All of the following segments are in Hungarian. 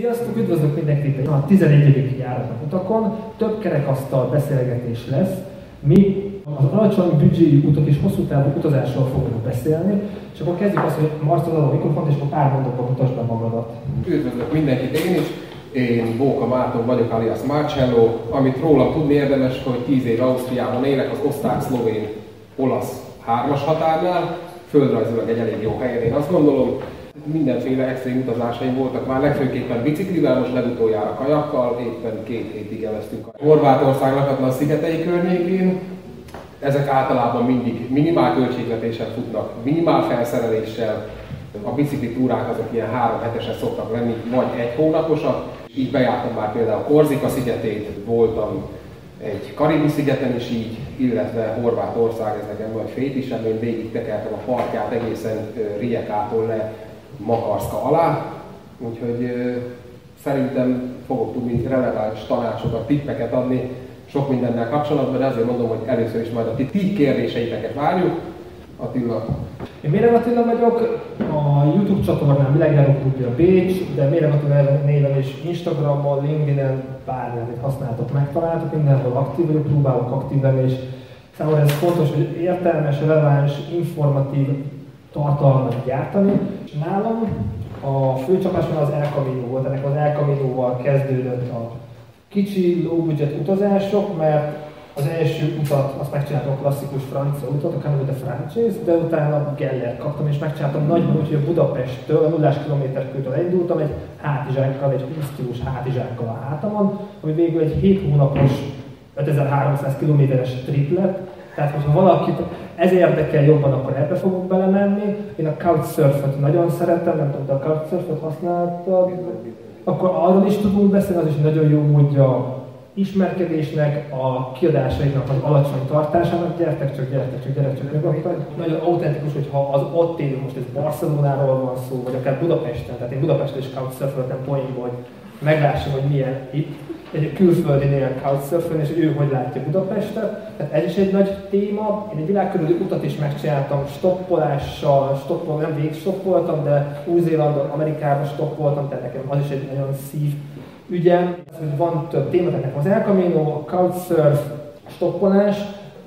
Sziasztok, üdvözlök mindenkit a 11. Járatlan utakon. Több kerekasztal beszélgetés lesz. Mi az alacsony büdzséjű utak és hosszú távú utazásról fogunk beszélni. És akkor kezdjük azt, hogy Marcod ad a mikrofont, és akkor pár mondatban mutasd be magadat. Üdvözlök mindenkit én is. Én Bóka Márton vagyok, alias Marcello. Amit róla tudni érdemes, hogy 10 év Ausztriában élek, az osztrák-szlovén-olasz hármas határnál. Földrajzilag egy elég jó helyen, én azt gondolom. Mindenféle extrém utazásaim voltak már, legfőképpen biciklivel, most legutoljára kajakkal, éppen 2 hétig elvesztünk a Horvátország lakatlan szigetei környékén. Ezek általában mindig minimál költségvetéssel futnak, minimál felszereléssel. A biciklitúrák azok ilyen 3 hetesek szoktak lenni, vagy 1 hónaposak. Így bejártam már például Korzika szigetét, voltam egy karibi szigeten is így, illetve Horvátország, ez nekem nagy fétisem, én végig tekertem a partját egészen Rijekától le Makarszka alá, úgyhogy szerintem fogok tudni releváns tanácsokat, tippeket adni sok mindennel kapcsolatban, de azért mondom, hogy először is majd a ti kérdéseiteket várjuk. Attila. Én Méreg Attila vagyok, a YouTube csatornán Világjárók Klubja Bécs, de Méreg Attila néven is Instagramon, LinkedIn-en, bármilyen használtok, megtaláltok, mindenhol aktív vagyok, próbálok aktív lenni, és számomra ez fontos, hogy értelmes, releváns, informatív tartalmat gyártani. És nálam a főcsapásom az El Camino volt, ennek az El Camino-val kezdődött a kicsi, low budget utazások, mert az első utat, azt megcsináltam a klasszikus francia utat, a Camino de France, de utána Gellert kaptam, és megcsináltam nagyban, úgyhogy a Budapesttől, a 0 km-től elindultam egy hátizsákkal, egy 20 kilós hátizsákkal a hátamon, ami végül egy 7 hónapos, 5300 km-es trip lett. Tehát, hogyha valakit ez érdekel jobban, akkor ebbe fogok belemenni. Én a Couchsurfing-t nagyon szeretem, nem tudom, de a Couchsurfing-t használtad. Akkor arról is tudunk beszélni, az is nagyon jó módja ismerkedésnek, a kiadásainak, az alacsony tartásának. Gyertek csak. Nagyon autentikus, hogyha az ott élő, most ez Barcelonáról van szó, vagy akár Budapesten, tehát én Budapesten is Couchsurfing-en poénból, hogy meglássam, hogy milyen itt. Egy külföldinél Couchsurfing, és ő hogy látja Budapestet. Tehát ez is egy nagy téma. Én egy világkörüli utat is megcsináltam stoppolással, nem végigstoppoltam, de Új-Zélandon, Amerikában stoppoltam, tehát nekem az is egy nagyon szív ügyem. Van több téma, tehát az El Camino, a Couchsurf, a stoppolás,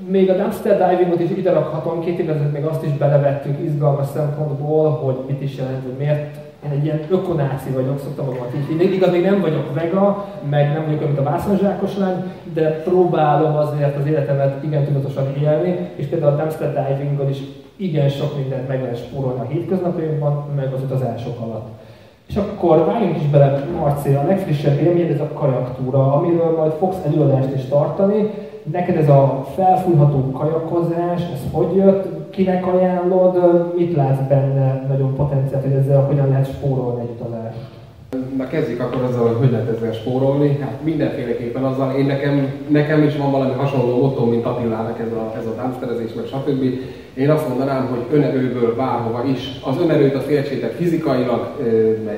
még a Dumpster Divingot is ide rakhatom, 2 évvel ezelőtt még azt is belevettük izgalmas szempontból, hogy mit is jelent, hogy miért. Én egy ilyen ökonáci vagyok, szoktam magamat így. Én igaz, még nem vagyok vega, meg nem vagyok, mint a vászonzsákos lány, de próbálom azért az életemet igen tudatosan élni, és például a Dumpster Divingon is igen sok mindent meg lehet spórolni a hétköznapjaimban, meg az utazások alatt. És akkor váljunk is bele, Marci, a legfrissebb élményed, ez a kajaktúra, amiről majd fogsz egy előadást is tartani. Neked ez a felfújható kajakozás, ez hogy jött, kinek ajánlod, mit látsz benne nagyon potenciált, hogy ezzel hogyan lehet spórolni egy utazást? Na kezdjük akkor azzal, hogy lehet ezzel spórolni. Hát mindenféleképpen azzal, én nekem is van valami hasonló mottom, mint Attilának ez a dumpsterezés, meg stb. Én azt mondanám, hogy önerőből bárhova is. Az önerőt azt értsétek fizikailag,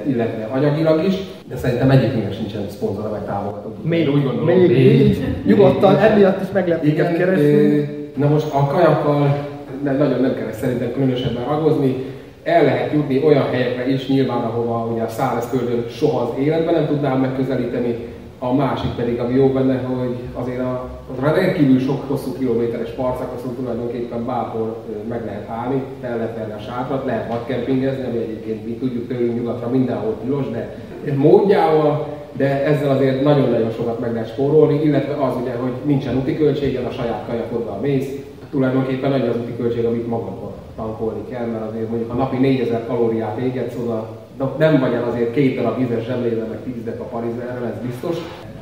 illetve anyagilag is, de szerintem egyiknél sincsen szponzora vagy támogató. Még úgy gondolom. Még. Nyugodtan, emiatt is meg lehet keresni. Na most a kajakkal nagyon nem kell szerintem különösebben ragozni. El lehet jutni olyan helyekre is, nyilván ahova ugye a szárazföldön soha az életben nem tudnám megközelíteni. A másik pedig, ami jó benne, hogy azért a rendkívül sok hosszú kilométeres partszakaszon tulajdonképpen bárhol meg lehet állni, fel lehet venni a sátrat, lehet vadkempingezni, ami egyébként mi tudjuk tőlünk nyugatra mindenhol tilos, de módjával, de ezzel azért nagyon-nagyon sokat meg lehet spórolni, illetve az ugye, hogy nincsen úti költségen, a saját kajakoddal mész, tulajdonképpen nagy az úti költség, amit magadban tankolni kell, mert azért mondjuk a napi 4000 kalóriát égetsz oda, nem vagy el azért 2 darab vizes zsebléden, meg 10 deka a parizelre, ez biztos,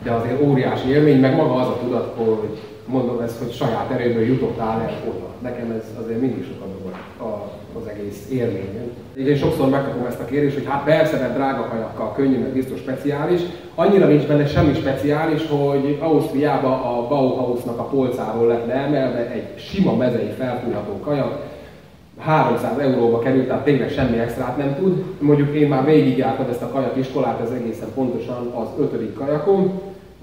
de azért óriási élmény, meg maga az a tudat, hogy mondom ezt, hogy saját erőből jutottál el oda. Nekem ez azért mindig sokat volt az egész élmény. Én sokszor megkapom ezt a kérdést, hogy hát persze, mert drága kajakkal könnyű, meg biztos speciális. Annyira nincs benne semmi speciális, hogy Ausztriában a Bauhausnak a polcáról lett leemelve egy sima mezei felfújható kajak, 300 euróba került, tehát tényleg semmi extrát nem tud. Mondjuk én már végigjártam ezt a kajakiskolát, ez egészen pontosan az 5. kajakom.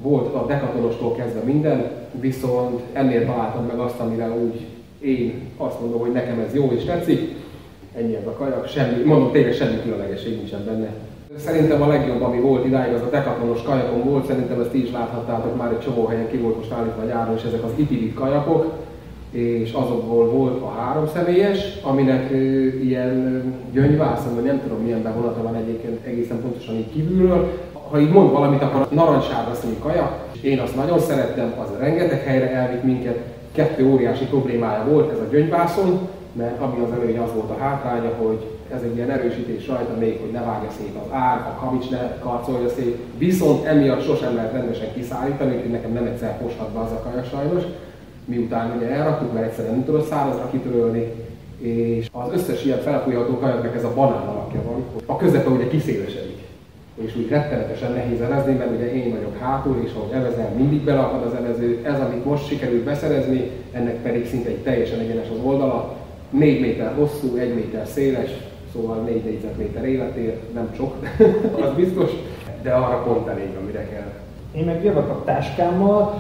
Volt a dekatonostól kezdve minden, viszont ennél találtam meg azt, amire úgy én azt mondom, hogy nekem ez jó és tetszik. Ennyi ez a kajak, semmi, mondom tényleg semmi különlegesség nincsen benne. Szerintem a legjobb, ami volt idáig, az a dekatonos kajakon volt, szerintem ezt ti is láthattátok, már egy csomó helyen ki volt most állítva nyáron, és ezek az ipilit kajakok, és azokból volt a 3 személyes, aminek ilyen gyöngyvászon, vagy nem tudom milyen bevonata van egyébként egészen pontosan így kívülről. Ha így mond valamit, akkor narancssárga színű kajak, és én azt nagyon szerettem, az rengeteg helyre elvitt minket, 2 óriási problémája volt ez a gyöngyvászon, mert ami az előny, az volt a hátránya, hogy ez egy ilyen erősítés rajta még, hogy ne vágja szét az ár, a kavics ne karcolja szét, viszont emiatt sosem lehet rendesen kiszállítani, úgyhogy nekem nem egyszer poshat be az a kajak sajnos, miután ugye elraktuk, mert egyszerűen nem tudod szárazra kitörölni, és az összes ilyen felfújható kajaknak ez a banán alakja van, a közepe ugye kiszélesedik, és úgy rettenetesen nehéz elezni, mert ugye én vagyok hátul, és ahogy evezem, mindig belakad az evező, ez amit most sikerült beszerezni, ennek pedig szinte egy teljesen egyenes az oldala, 4 méter hosszú, 1 méter széles, szóval 4 négyzetméter életér, nem sok, az biztos, de arra pont elég, amire kell. Én meg jövök a táskámmal,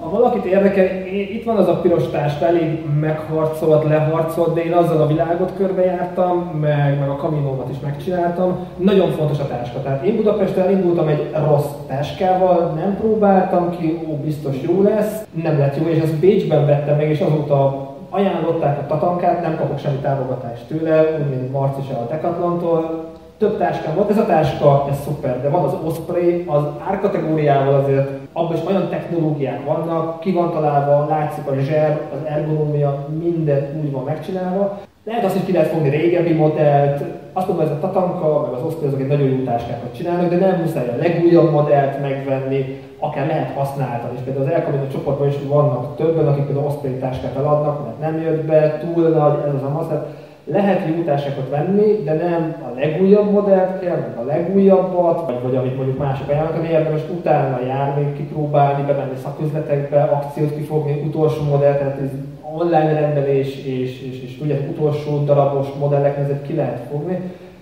ha valakit érdekel, itt van az a piros táska, elég megharcolt, leharcolt, de én azzal a világot körbejártam, meg a kaminómat is megcsináltam. Nagyon fontos a táska, tehát én Budapesten elindultam egy rossz táskával, nem próbáltam ki, ó, biztos jó lesz, nem lett jó, és ezt Bécsben vettem meg, és azóta ajánlották a Tatankát, nem kapok semmi támogatást tőle, úgy mint Marci a Decathlon-tól. Több táskám volt, ez a táska, ez szuper, de van az Osprey, az árkategóriával azért, abban is olyan technológiák vannak, ki van találva, látszik a zseb, az ergonómia, minden úgy van megcsinálva. Lehet azt is ki lehet fogni régebbi modellt, azt mondom, ez a Tatonka, meg az Osprey azok egy nagyon jó táskákat csinálnak, de nem muszáj a legújabb modellt megvenni, akár lehet használtan is. Például az El Camino csoportban is vannak többen, akik például Osprey táskát eladnak, mert nem jött be, túl nagy, ez az a masszat. Lehet jó táskákat venni, de nem a legújabb modellt kell, meg a legújabbat, vagy amit mondjuk mások ajánlnak, ami érdemes utána járni, kipróbálni, bemenni szaküzletekbe, akciót kifogni, utolsó modellt, tehát ez online rendelés és ugye utolsó darabos modelleknek ezért ki lehet fogni.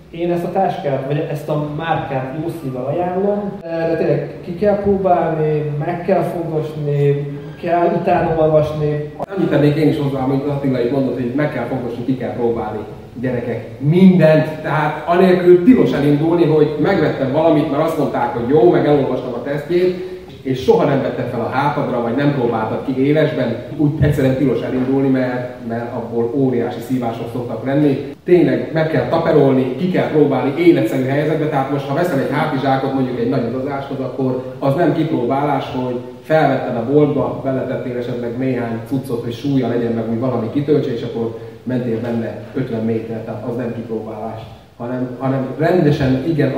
Én ezt a táskát, vagy ezt a márkát jó szívvel ajánlom, de tényleg ki kell próbálni, meg kell fogosni, kell utána olvasni. Annyit tennék én is hozzá, amit Attila itt mondott, hogy meg kell fogosni, ki kell próbálni, gyerekek, mindent. Tehát anélkül tilos elindulni, hogy megvettem valamit, mert azt mondták, hogy jó, meg elolvastam a tesztjét, és soha nem vetted fel a hátadra, vagy nem próbáltad ki élesben, úgy egyszerűen tilos elindulni, mert abból óriási szívások szoktak lenni. Tényleg meg kell taperolni, ki kell próbálni életszerű helyzetbe, tehát most ha veszel egy hátizsákot mondjuk egy nagy utazáshoz, akkor az nem kipróbálás, hogy felvetted a boltba, beletettél esetleg néhány cuccot, hogy súlya legyen meg, hogy valami kitöltse, és akkor mentél benne 50 métert, tehát az nem kipróbálás. Hanem rendesen, igen,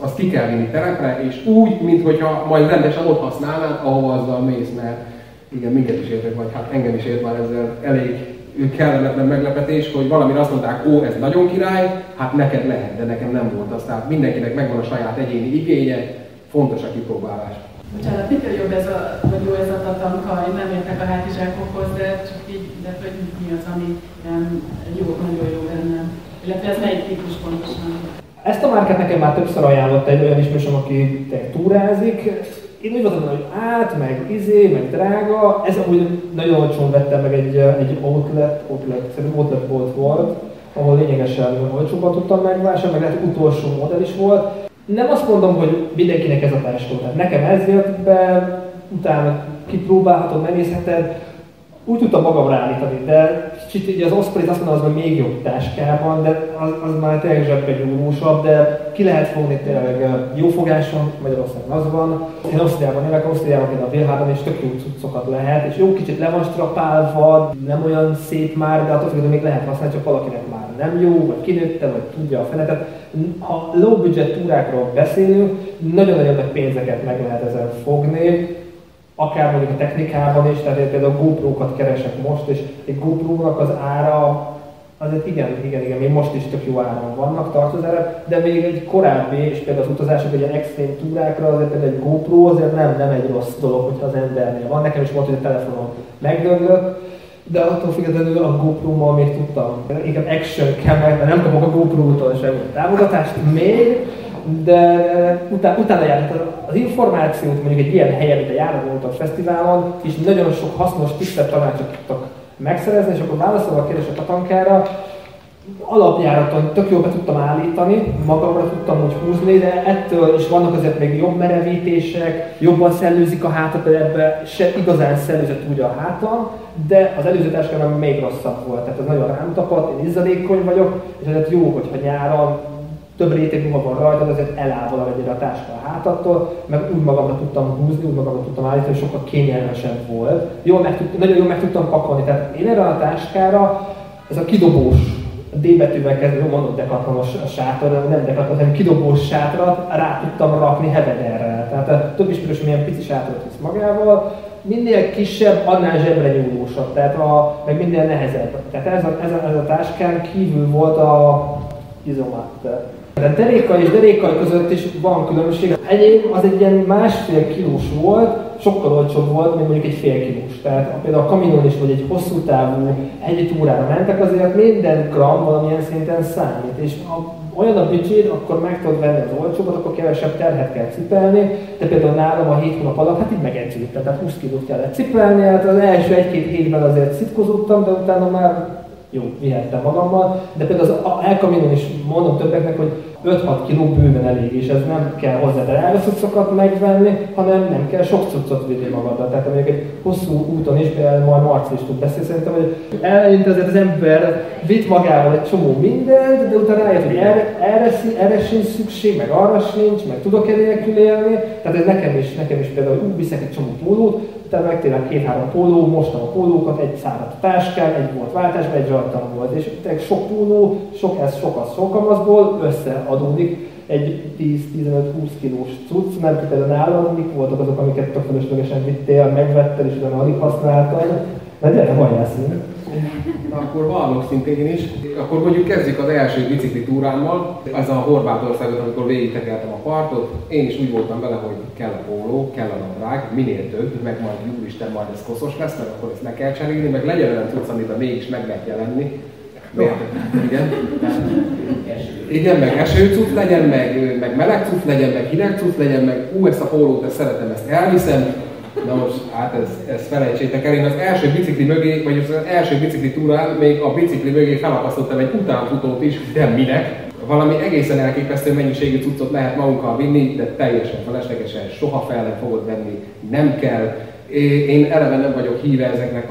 azt ki kell vinni terepre, és úgy, mintha majd rendesen ott használnád, ahova azzal mész, mert igen, minket is értek, vagy hát engem is ért már ezzel elég kellemetlen meglepetés, hogy valamire azt mondták, ó, ez nagyon király, hát neked lehet, de nekem nem volt az, tehát mindenkinek megvan a saját egyéni igénye, fontos a kipróbálás. Bocsánat, mitől jobb ez a, vagy jó ez a Tatonka, én nem értek a hátizsákokhoz, de csak így, de hogy mi az, ami jó, nagyon jó bennem. Illetve ez melyik típus pontosan? Ezt a márkát nekem már többször ajánlott egy olyan ismerősöm, aki túrázik. Én úgy gondolom, hogy át, meg izé, meg drága. Ez amúgy nagyon olcsón vettem meg egy outlet bolt volt, ahol lényegesen olcsóban tudtam megvásárolni, meg lehet utolsó modell is volt. Nem azt mondom, hogy mindenkinek ez a táska, tehát nekem ez jött be, utána kipróbálhatod, megnézheted. Úgy tudtam magamra állítani, de kicsit így az Osprey-t azt mondanám, az még jobb táskában, de az már tényleg zsebbenyúlósabb, de ki lehet fogni tényleg jó fogáson, Magyarországon az van. Én Ausztriában élek, Ausztriában én a Vilhában, és tök jó cuccokat lehet, és jó kicsit le van strapálva, nem olyan szép már, de attól függően még lehet használni, csak valakinek már nem jó, vagy kinőtte, vagy tudja a feletet. Ha low budget túrákról beszélünk, nagyon-nagyon nagy pénzeket meg lehet ezen fogni. Akár mondjuk a technikában is, tehát például GoPro-kat keresek most, és egy GoPro-nak az ára, azért igen, még most is tök jó áron vannak, tartozára, de még egy korábbi, és például az utazások egy ilyen extrém túrákra, azért például egy GoPro azért nem egy rossz dolog, hogyha az embernél van. Nekem is volt, hogy a telefonom megdöngött, de attól függetlenül a GoPro-mal még tudtam. Inkább action kell meg, mert nem kapok a GoPro-tól semmi támogatást még, de utána járhat az információt, mondjuk egy ilyen helyen, mint a Járatlan utakon fesztiválon, és nagyon sok hasznos, tisztelt tanácsot tudtak megszerezni, és akkor válaszolva a kérdés a Tatonkára, alapjáraton tök jól tudtam állítani, magamra tudtam úgy húzni, de ettől is vannak azért még jobb merevítések, jobban szellőzik a háta, de ebbe se igazán szellőzött úgy a hátam, de az előző táskában még rosszabb volt, tehát ez nagyon rám tapadt, én izzadékony vagyok, és azért jó, hogyha nyáron több réteg maga van rajtad, azért eláll valamennyire a táska a hátattól, meg úgy magamra tudtam húzni, úgy magamra tudtam állítani, hogy sokkal kényelmesebb volt. Jól nagyon jól meg tudtam pakolni, tehát én erre a táskára, ez a kidobós, D betűvel kezdve, mondom dekatlanos sátor, nem dekatlanos, hanem kidobós sátrat rá tudtam rakni hevederrel. Tehát a több ismerős milyen pici sátrat visz magával, minél kisebb, annál zsebre nyúlósabb, tehát meg minél nehezebb. Tehát ez a táskán kívül volt a izomatta. De derékkal és derékkal között is van különbség. Egyéb az egy ilyen másfél kilós volt, sokkal olcsóbb volt, mint mondjuk egy fél kilós. Tehát például a Caminón is, vagy egy hosszú távú egy túrára mentek, azért minden gram valamilyen szinten számít. És ha olyan a büdzséd, akkor meg tudod venni az olcsóbbat, akkor kevesebb terhet kell cipelni. De például nálam a 7 hónap alatt, hát így megedződtem, tehát 20 kilót kellett cipelni, hát az első 1-2 hétben azért szitkozottam, de utána már jó, vihettem magammal, de például az El Caminón is mondom többeknek, hogy 5-6 kiló bőven elég, és ez nem kell hozzáterelve cuccokat megvenni, hanem nem kell sok cuccot vinni magaddal. Tehát mondjuk egy hosszú úton is, például majd Marci is tud beszélni, szerintem, hogy eleinte az ember vitt magával egy csomó mindent, de utána rájött, hogy erre sincs szükség, meg arra sincs, meg tudok-e nélkül élni. Tehát ez nekem is például úgy viszek egy csomó pólót, utána megtérem 2-3 póló, mostam a pólókat, egy száradt táskán, egy volt váltásban, egy rajtam volt. És tényleg sok póló, sok ez, sok az, sok amazból összeadódik egy 10-15-20 kilós cucc, mert például nálam mik voltak azok, amiket tök fölöslegesen vittél, megvettel és utána alig használtad. Na gyere, hajjászunk! Akkor vallok szintén is. Akkor mondjuk kezdjük az első bicikli túrámmal. Ez a Horvátországot, amikor végigtekertem a partot. Én is úgy voltam vele, hogy kell a póló, kell a nadrág, minél több, meg majd úristen, majd ez koszos lesz, mert akkor ezt le kell cserélni, meg legyen olyan cucc, amiben mégis meg lehet jelenni. Miért? Igen. Igen, meg esőcucc legyen, meg meleg cucc legyen, meg hideg cucc legyen, meg ezt a pólót, ezt szeretem, ezt elviszem. Na most, hát ez felejtsétek el, én az első bicikli mögé, vagy az első bicikli túrán még a bicikli mögé felakasztottam egy utánfutót is, de minek? Valami egészen elképesztő mennyiségű cuccot lehet magunkkal vinni, de teljesen feleslegesen, soha fel nem fogod venni, nem kell. Én eleve nem vagyok híve ezeknek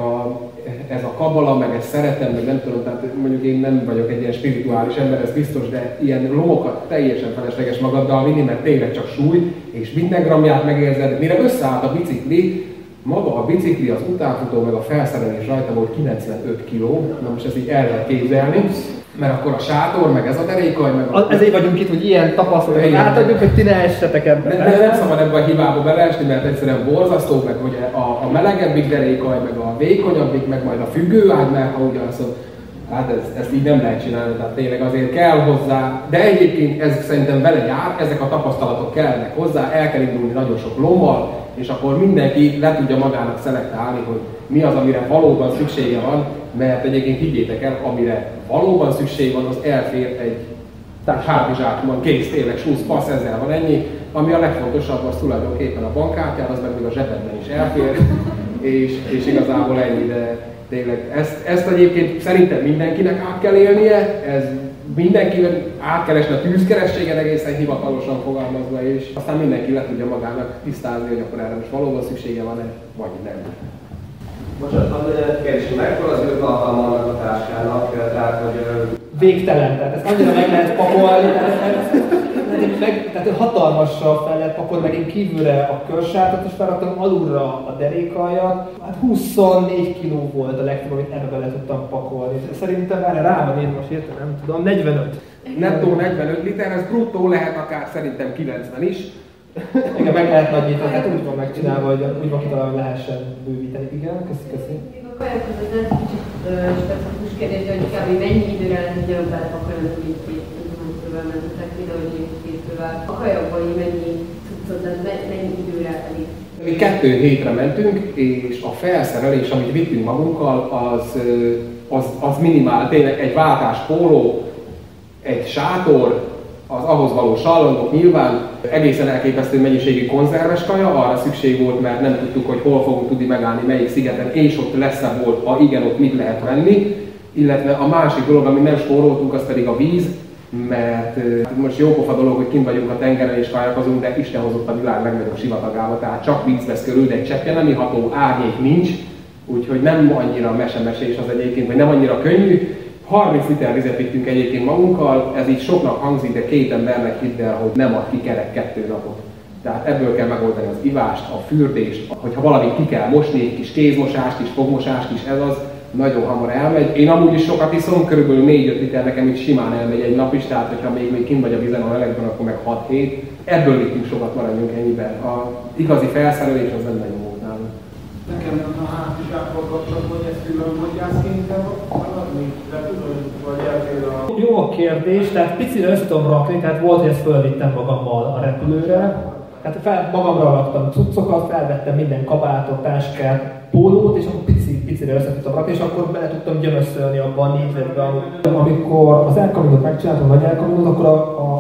ez a kabala, meg ezt szeretem, meg nem tudom, tehát mondjuk én nem vagyok egy ilyen spirituális ember, ez biztos, de ilyen lomokat teljesen felesleges magaddal vinni, mert tényleg csak súly, és minden gramját megérzed. Mire összeállt a bicikli, maga a bicikli, az utánfutó, meg a felszerelés rajta volt 95 kiló, na most ezt így el lehet képzelni. Mert akkor a sátor, meg ez a derékkaj, meg a... Ezért vagyunk itt, hogy ilyen tapasztalatot átadjuk, hogy ti ne essetek ebbe. Nem szabad ebbe a hibába beleesni, mert egyszerűen borzasztó, meg hogy a melegebbik derékkaj, meg a vékonyabbik, meg majd a függőág, mert ha ugyanaz, hát ezt így nem lehet csinálni, tehát tényleg azért kell hozzá. De egyébként ez szerintem vele jár, ezek a tapasztalatok kellnek hozzá, el kell indulni nagyon sok lommal, és akkor mindenki le tudja magának szelektálni, hogy mi az, amire valóban szüksége van, mert egyébként higgyétek el, amire valóban szükség van, az elfér egy hátizsákban, kész, tényleg 20 passz, ezzel van ennyi. Ami a legfontosabb, az tulajdonképpen a bankkártyád, az meg még a zsebedben is elfér, és igazából ennyi, de tényleg ezt egyébként szerintem mindenkinek át kell élnie, ez mindenkinek át kell esni a tűzkerességen, egészen hivatalosan fogalmazva, és aztán mindenki le tudja magának tisztázni, hogy akkor erre most valóban szüksége van-e, vagy nem. Bocsánat, kérdés, mekkora az ők alkalmának a táskának, tehát hogy... Végtelen, tehát ezt annyira meg lehet pakolni, tehát hatalmassal fel lehet pakolni, meg én kívülre a körsátot is felraktam, alulra a derékaljat. Hát 24 kiló volt a legtöbb, amit ebbe bele tudtam pakolni. Szerintem erre rá van én most értem, nem tudom, 45. Nettó 45 liter, ez bruttó lehet akár szerintem 90 is. Igen, meg lehet nagyítani, hát úgy van megcsinálva, hogy úgy van kitalálva, hogy lehessen bővíteni. Igen, köszi. Én a kajákhoz az nem kicsit specifikus kérdés, hogy kb. Mennyi időre lenne ugyanúgy belepakolni, mint két fővel mentetek ide, hogy két fővel. A kajakban mennyi cuccot, mennyi időre elég? Mi 2 hétre mentünk, és a felszerelés, amit vittünk magunkkal, az minimál. Tényleg egy váltás póló, egy sátor, az ahhoz való sallangok, nyilván egészen elképesztő mennyiségű konzerves kaja, arra szükség volt, mert nem tudtuk, hogy hol fogunk tudni megállni, melyik szigeten, és ott lesz-e volt, ha igen, ott mit lehet venni. Illetve a másik dolog, ami nem spóroltunk, az pedig a víz, mert most jópofa dolog, hogy kint vagyunk a tengeren és kajakozunk, de Isten hozott a világ legnagyobb sivatagába, tehát csak víz vesz körül, de egy cseppje nem iható, árnyék nincs, úgyhogy nem annyira mesemesés az egyébként, vagy nem annyira könnyű. 30 liter vizet vittünk egyébként magunkkal, ez így soknak hangzik, de két embernek hidd el, hogy nem ad ki kerek 2 napot. Tehát ebből kell megoldani az ivást, a fürdést, hogyha valamit ki kell mosni, egy kis kézmosást, kis fogmosást is, ez az, nagyon hamar elmegy. Én amúgy is sokat iszom, körülbelül 4-5 liter nekem így simán elmegy egy nap is, tehát hogyha még kint vagy a vizen a lelekben, akkor meg 6-7. Ebből vittünk sokat, maradjunk ennyiben. Az igazi felszerelés az nem nagyon volt nálam. Nekem a hátizsákkal kapcsolatban, hogy ezt különbodjál szinten maradni? De tudom, hogy eltél a... Jó a kérdés, tehát picire össze tudom rakni, tehát volt, hogy ezt fölvittem magammal a repülőre. Tehát magamra raktam cuccokat, felvettem minden kabátot, táskát, pólót, és akkor picire össze tudtam rakni, és akkor bele tudtam gyömöszölni abban a négyzetben. Amikor az El Caminót megcsináltam, vagy El Caminót, akkor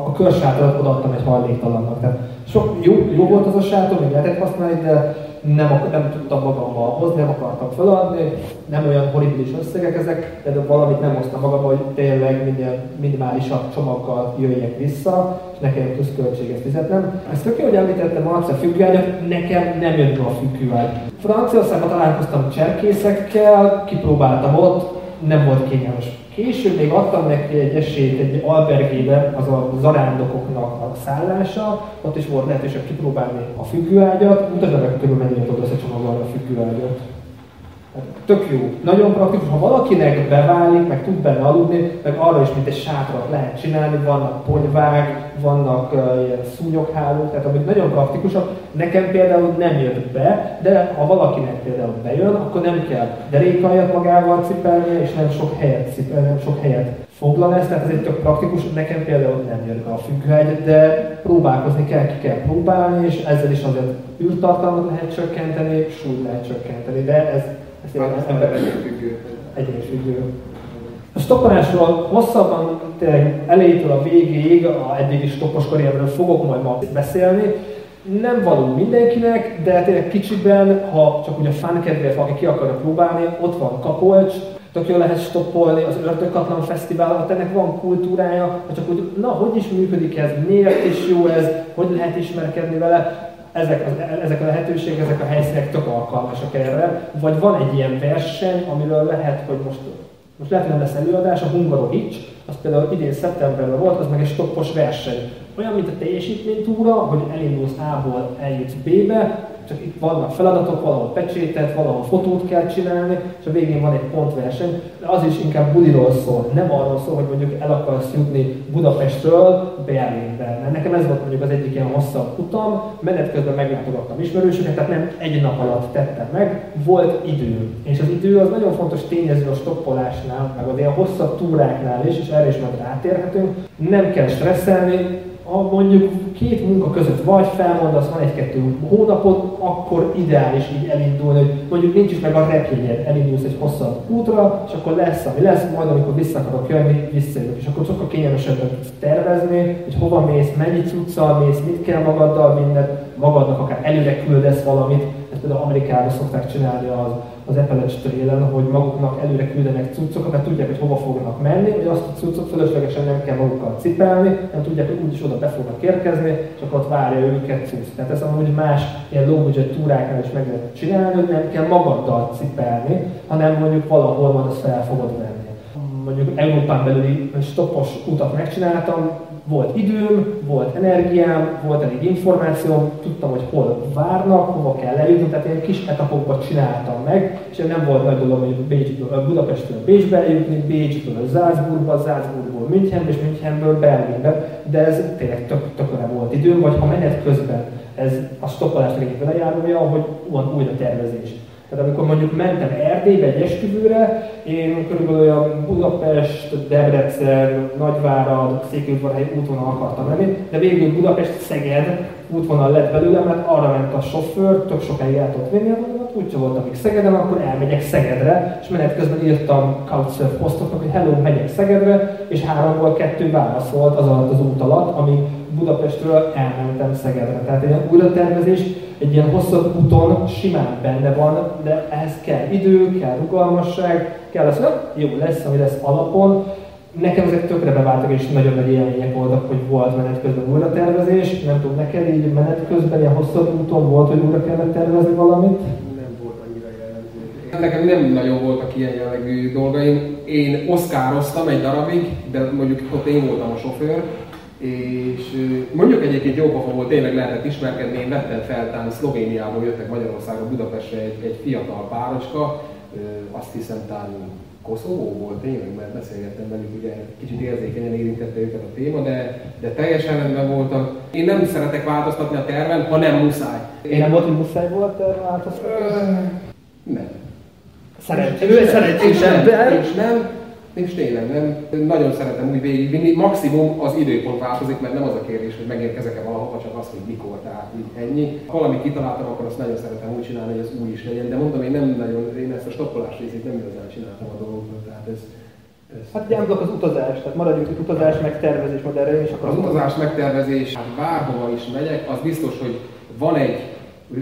a körsátrat odaadtam egy hajléktalannak. Tehát sok jó volt az a sátor, még lehetett használni, de nem tudtam magammal hozni, nem akartam feladni, nem olyan horribilis összegek ezek, de valamit nem hoztam magammal, hogy tényleg minél minimálisabb csomaggal jöjjek vissza, és ne kelljen pluszköltséget fizetnem. Ezt tök jó, hogy említettem a francia függőágyat, nekem nem jön a függőágy. Franciaországban találkoztam cserkészekkel, kipróbáltam ott, nem volt kényelmes. Később még adtam neki egy esélyt egy albergében, az a zarándokoknak a szállása, ott is volt lehetőség kipróbálni a függőágyat, utána meg körülbelül mennyire tudod összecsomagolni a függőágyat. Tök jó, nagyon praktikus, ha valakinek beválik, meg tud benne aludni, meg arra is, mint egy sátrat lehet csinálni, vannak ponyvák, vannak ilyen szúnyoghálók, tehát amik nagyon praktikusak. Nekem például nem jött be, de ha valakinek például bejön, akkor nem kell derékajat magával cipelnie, és nem sok helyet cipel, nem sok helyet foglal ezt, tehát ez egy tök praktikus, nekem például nem jött be a függőágy, de próbálkozni kell, ki kell próbálni, és ezzel is azért űrtartalmat lehet csökkenteni, súlyt lehet csökkenteni, de ez egyes függő. A stoppolásról hosszabban, tényleg elejétől a végéig, a eddigi stoppos karrierről fogok majd ma beszélni. Nem való mindenkinek, de tényleg kicsiben, ha csak úgy a fán kedvéért valaki ki akarja próbálni, ott van Kapolcs, tök jól lehet stoppolni, az Ördögkatlan Fesztivál, ott ennek van kultúrája, csak úgy, na, hogy is működik ez, miért is jó ez, hogy lehet ismerkedni vele. Ezek a lehetőségek, ezek a helyszínek tök alkalmasak erre, vagy van egy ilyen verseny, amiről lehet, hogy most lehet, hogy nem lesz előadás, a Hungaro Hitch, az például idén szeptemberben volt, az meg egy stoppos verseny. Olyan, mint a teljesítménytúra, hogy elindulsz A-ból, eljutsz B-be, csak itt vannak feladatok, valahol pecsétet, valahol fotót kell csinálni, és a végén van egy pontverseny, de az is inkább buliról szól, nem arról szól, hogy mondjuk el akarsz jutni Budapestről Berlinbe. Mert nekem ez volt mondjuk az egyik ilyen hosszabb utam, menet közben meglátogattam ismerősöket, tehát nem egy nap alatt tettem meg, volt idő. És az idő az nagyon fontos tényező a stoppolásnál, meg az ilyen hosszabb túráknál is, és erre is majd rátérhetünk. Nem kell stresszelni, ha mondjuk 2 munka között vagy felmondasz, van 1-2 hónapod, akkor ideális így elindulni, hogy mondjuk nincs is meg a repényed, elindulsz egy hosszabb útra, és akkor lesz, ami lesz, majd amikor vissza akarok jönni, visszajövök. És akkor sokkal kényelmesebben tudsz tervezni, hogy hova mész, mennyi cuccal mész, mit kell magaddal, mindent, magadnak akár előre küldesz valamit. Ezt például Amerikában szokták csinálni az Appalachian Trailen, hogy maguknak előre küldenek cuccokat, mert tudják, hogy hova fognak menni, hogy azt a cuccot fölöslegesen nem kell magukkal cipelni, nem tudják, hogy úgyis oda be fognak érkezni, csak ott várja őket cucc. Tehát ez amúgy más ilyen low budget túráknál is meg lehet csinálni, hogy nem kell magaddal cipelni, hanem mondjuk valahol majd azt fel fogod menni. Mondjuk Európán belüli stoppos utat megcsináltam, volt időm, volt energiám, volt elég információm, tudtam, hogy hol várnak, hova kell eljutni, tehát ilyen kis etapokban csináltam meg, és nem volt nagy dolog, hogy Budapestről Bécsbe eljutni, Bécsből Salzburgba, Salzburgból Münchenbe, és Münchenből Berlinbe, de ez tényleg tökre volt időm, vagy ha menet közben ez a stoppolásnak egyik velejárója, hogy van újra tervezés. Tehát amikor mondjuk mentem Erdélybe egy esküvőre, én körülbelül olyan Budapest, Debrecen, Nagyvárad, Székelyudvarhelyi útvonal akartam menni, de végül Budapest-Szeged útvonal lett belőle, mert arra ment a sofőr, tök sokáig el tudott vinni, hát úgyse voltam még Szegeden, akkor elmegyek Szegedre, és menet közben írtam Couchsurf posztoknak, hogy hello, megyek Szegedre, és 3-ból 2 válaszolt az alatt az út alatt, ami Budapestről elmentem Szegedre. Tehát egy újratervezés egy ilyen hosszabb úton simán benne van, de ehhez kell idő, kell rugalmasság, kell az, hogy jó lesz, ami lesz alapon. Nekem ezek tökre beváltak és nagyon nagy élmények voltak, hogy volt menet közben újratervezés. Nem tudom, neked így menet közben ilyen hosszabb úton volt, hogy újra kellett tervezni valamit? Nekem nem nagyon voltak ilyen jellegű dolgaim. Én oszkároztam egy darabig, de mondjuk ott én voltam a sofőr, és mondjuk egyébként jó pofa volt, tényleg lehetett ismerkedni. Én vettem fel, talán Szlovéniából jöttek Magyarországra, Budapestre egy fiatal pároska, azt hiszem talán Koszovó volt tényleg, mert beszélgettem velük, ugye kicsit érzékenyen érintette őket a téma, de teljesen rendben voltak. Én nem szeretek változtatni a terven, ha nem muszáj. Én nem volt, hogy muszáj volt a terven változtatni? Nem. Ő egy szerencsés ember. És tényleg nem. Nagyon szeretem úgy végigvinni. Maximum az időpont változik, mert nem az a kérdés, hogy megérkezek-e valahova, csak az, hogy mikor, tehát ennyi. Ha valamit kitaláltam, akkor azt nagyon szeretem úgy csinálni, hogy ez új is legyen. De mondom, én nem nagyon, én ezt a stoppolás részét nem igazán csináltam a dolgoknak. Tehát ez... Hát gyámodok az utazás, tehát maradjunk itt utazás, megtervezés, majd erre is akarok. Az utazás, megtervezés, hát bárhova is megyek, az biztos, hogy van egy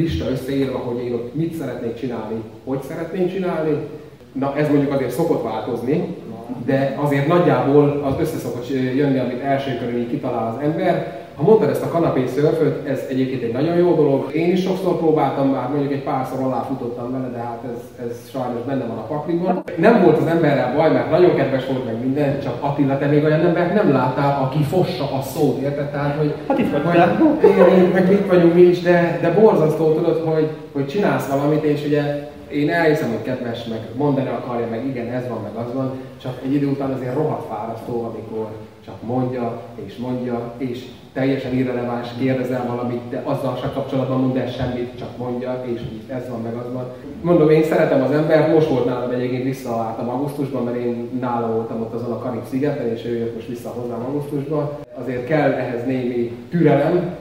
lista összeírva, hogy én ott mit szeretnék csinálni, hogy szeretnék csinálni. Na ez mondjuk azért szokott változni, de azért nagyjából az össze szokott jönni, amit első körül kitalál az ember. Ha mondtad ezt a kanapé szörföt, ez egyébként egy nagyon jó dolog. Én is sokszor próbáltam már, mondjuk egy párszor aláfutottam vele, de hát ez sajnos benne van a pakliban. Nem volt az emberrel baj, mert nagyon kedves volt meg minden, csak Attila, te még olyan embert nem láttál, aki fossa a szót, érted? Tehát, hogy hát itt vagyunk. Én meg itt vagyunk mi is, de borzasztó, tudod, hogy csinálsz valamit, és ugye én elhiszem, hogy kedves, meg mondani akarja, meg igen, ez van, meg az van, csak egy idő után azért rohadt fárasztó, amikor csak mondja, és teljesen irreleváns, kérdezel valamit, de azzal se kapcsolatban mond el semmit, csak mondja, és ez van, meg az van. Mondom, én szeretem az embert, most volt nálam egyébként, visszaváltam augusztusban, mert én nála voltam ott azon a Karib-szigeten, és ő jött most vissza hozzám augusztusban. Azért kell ehhez némi türelem,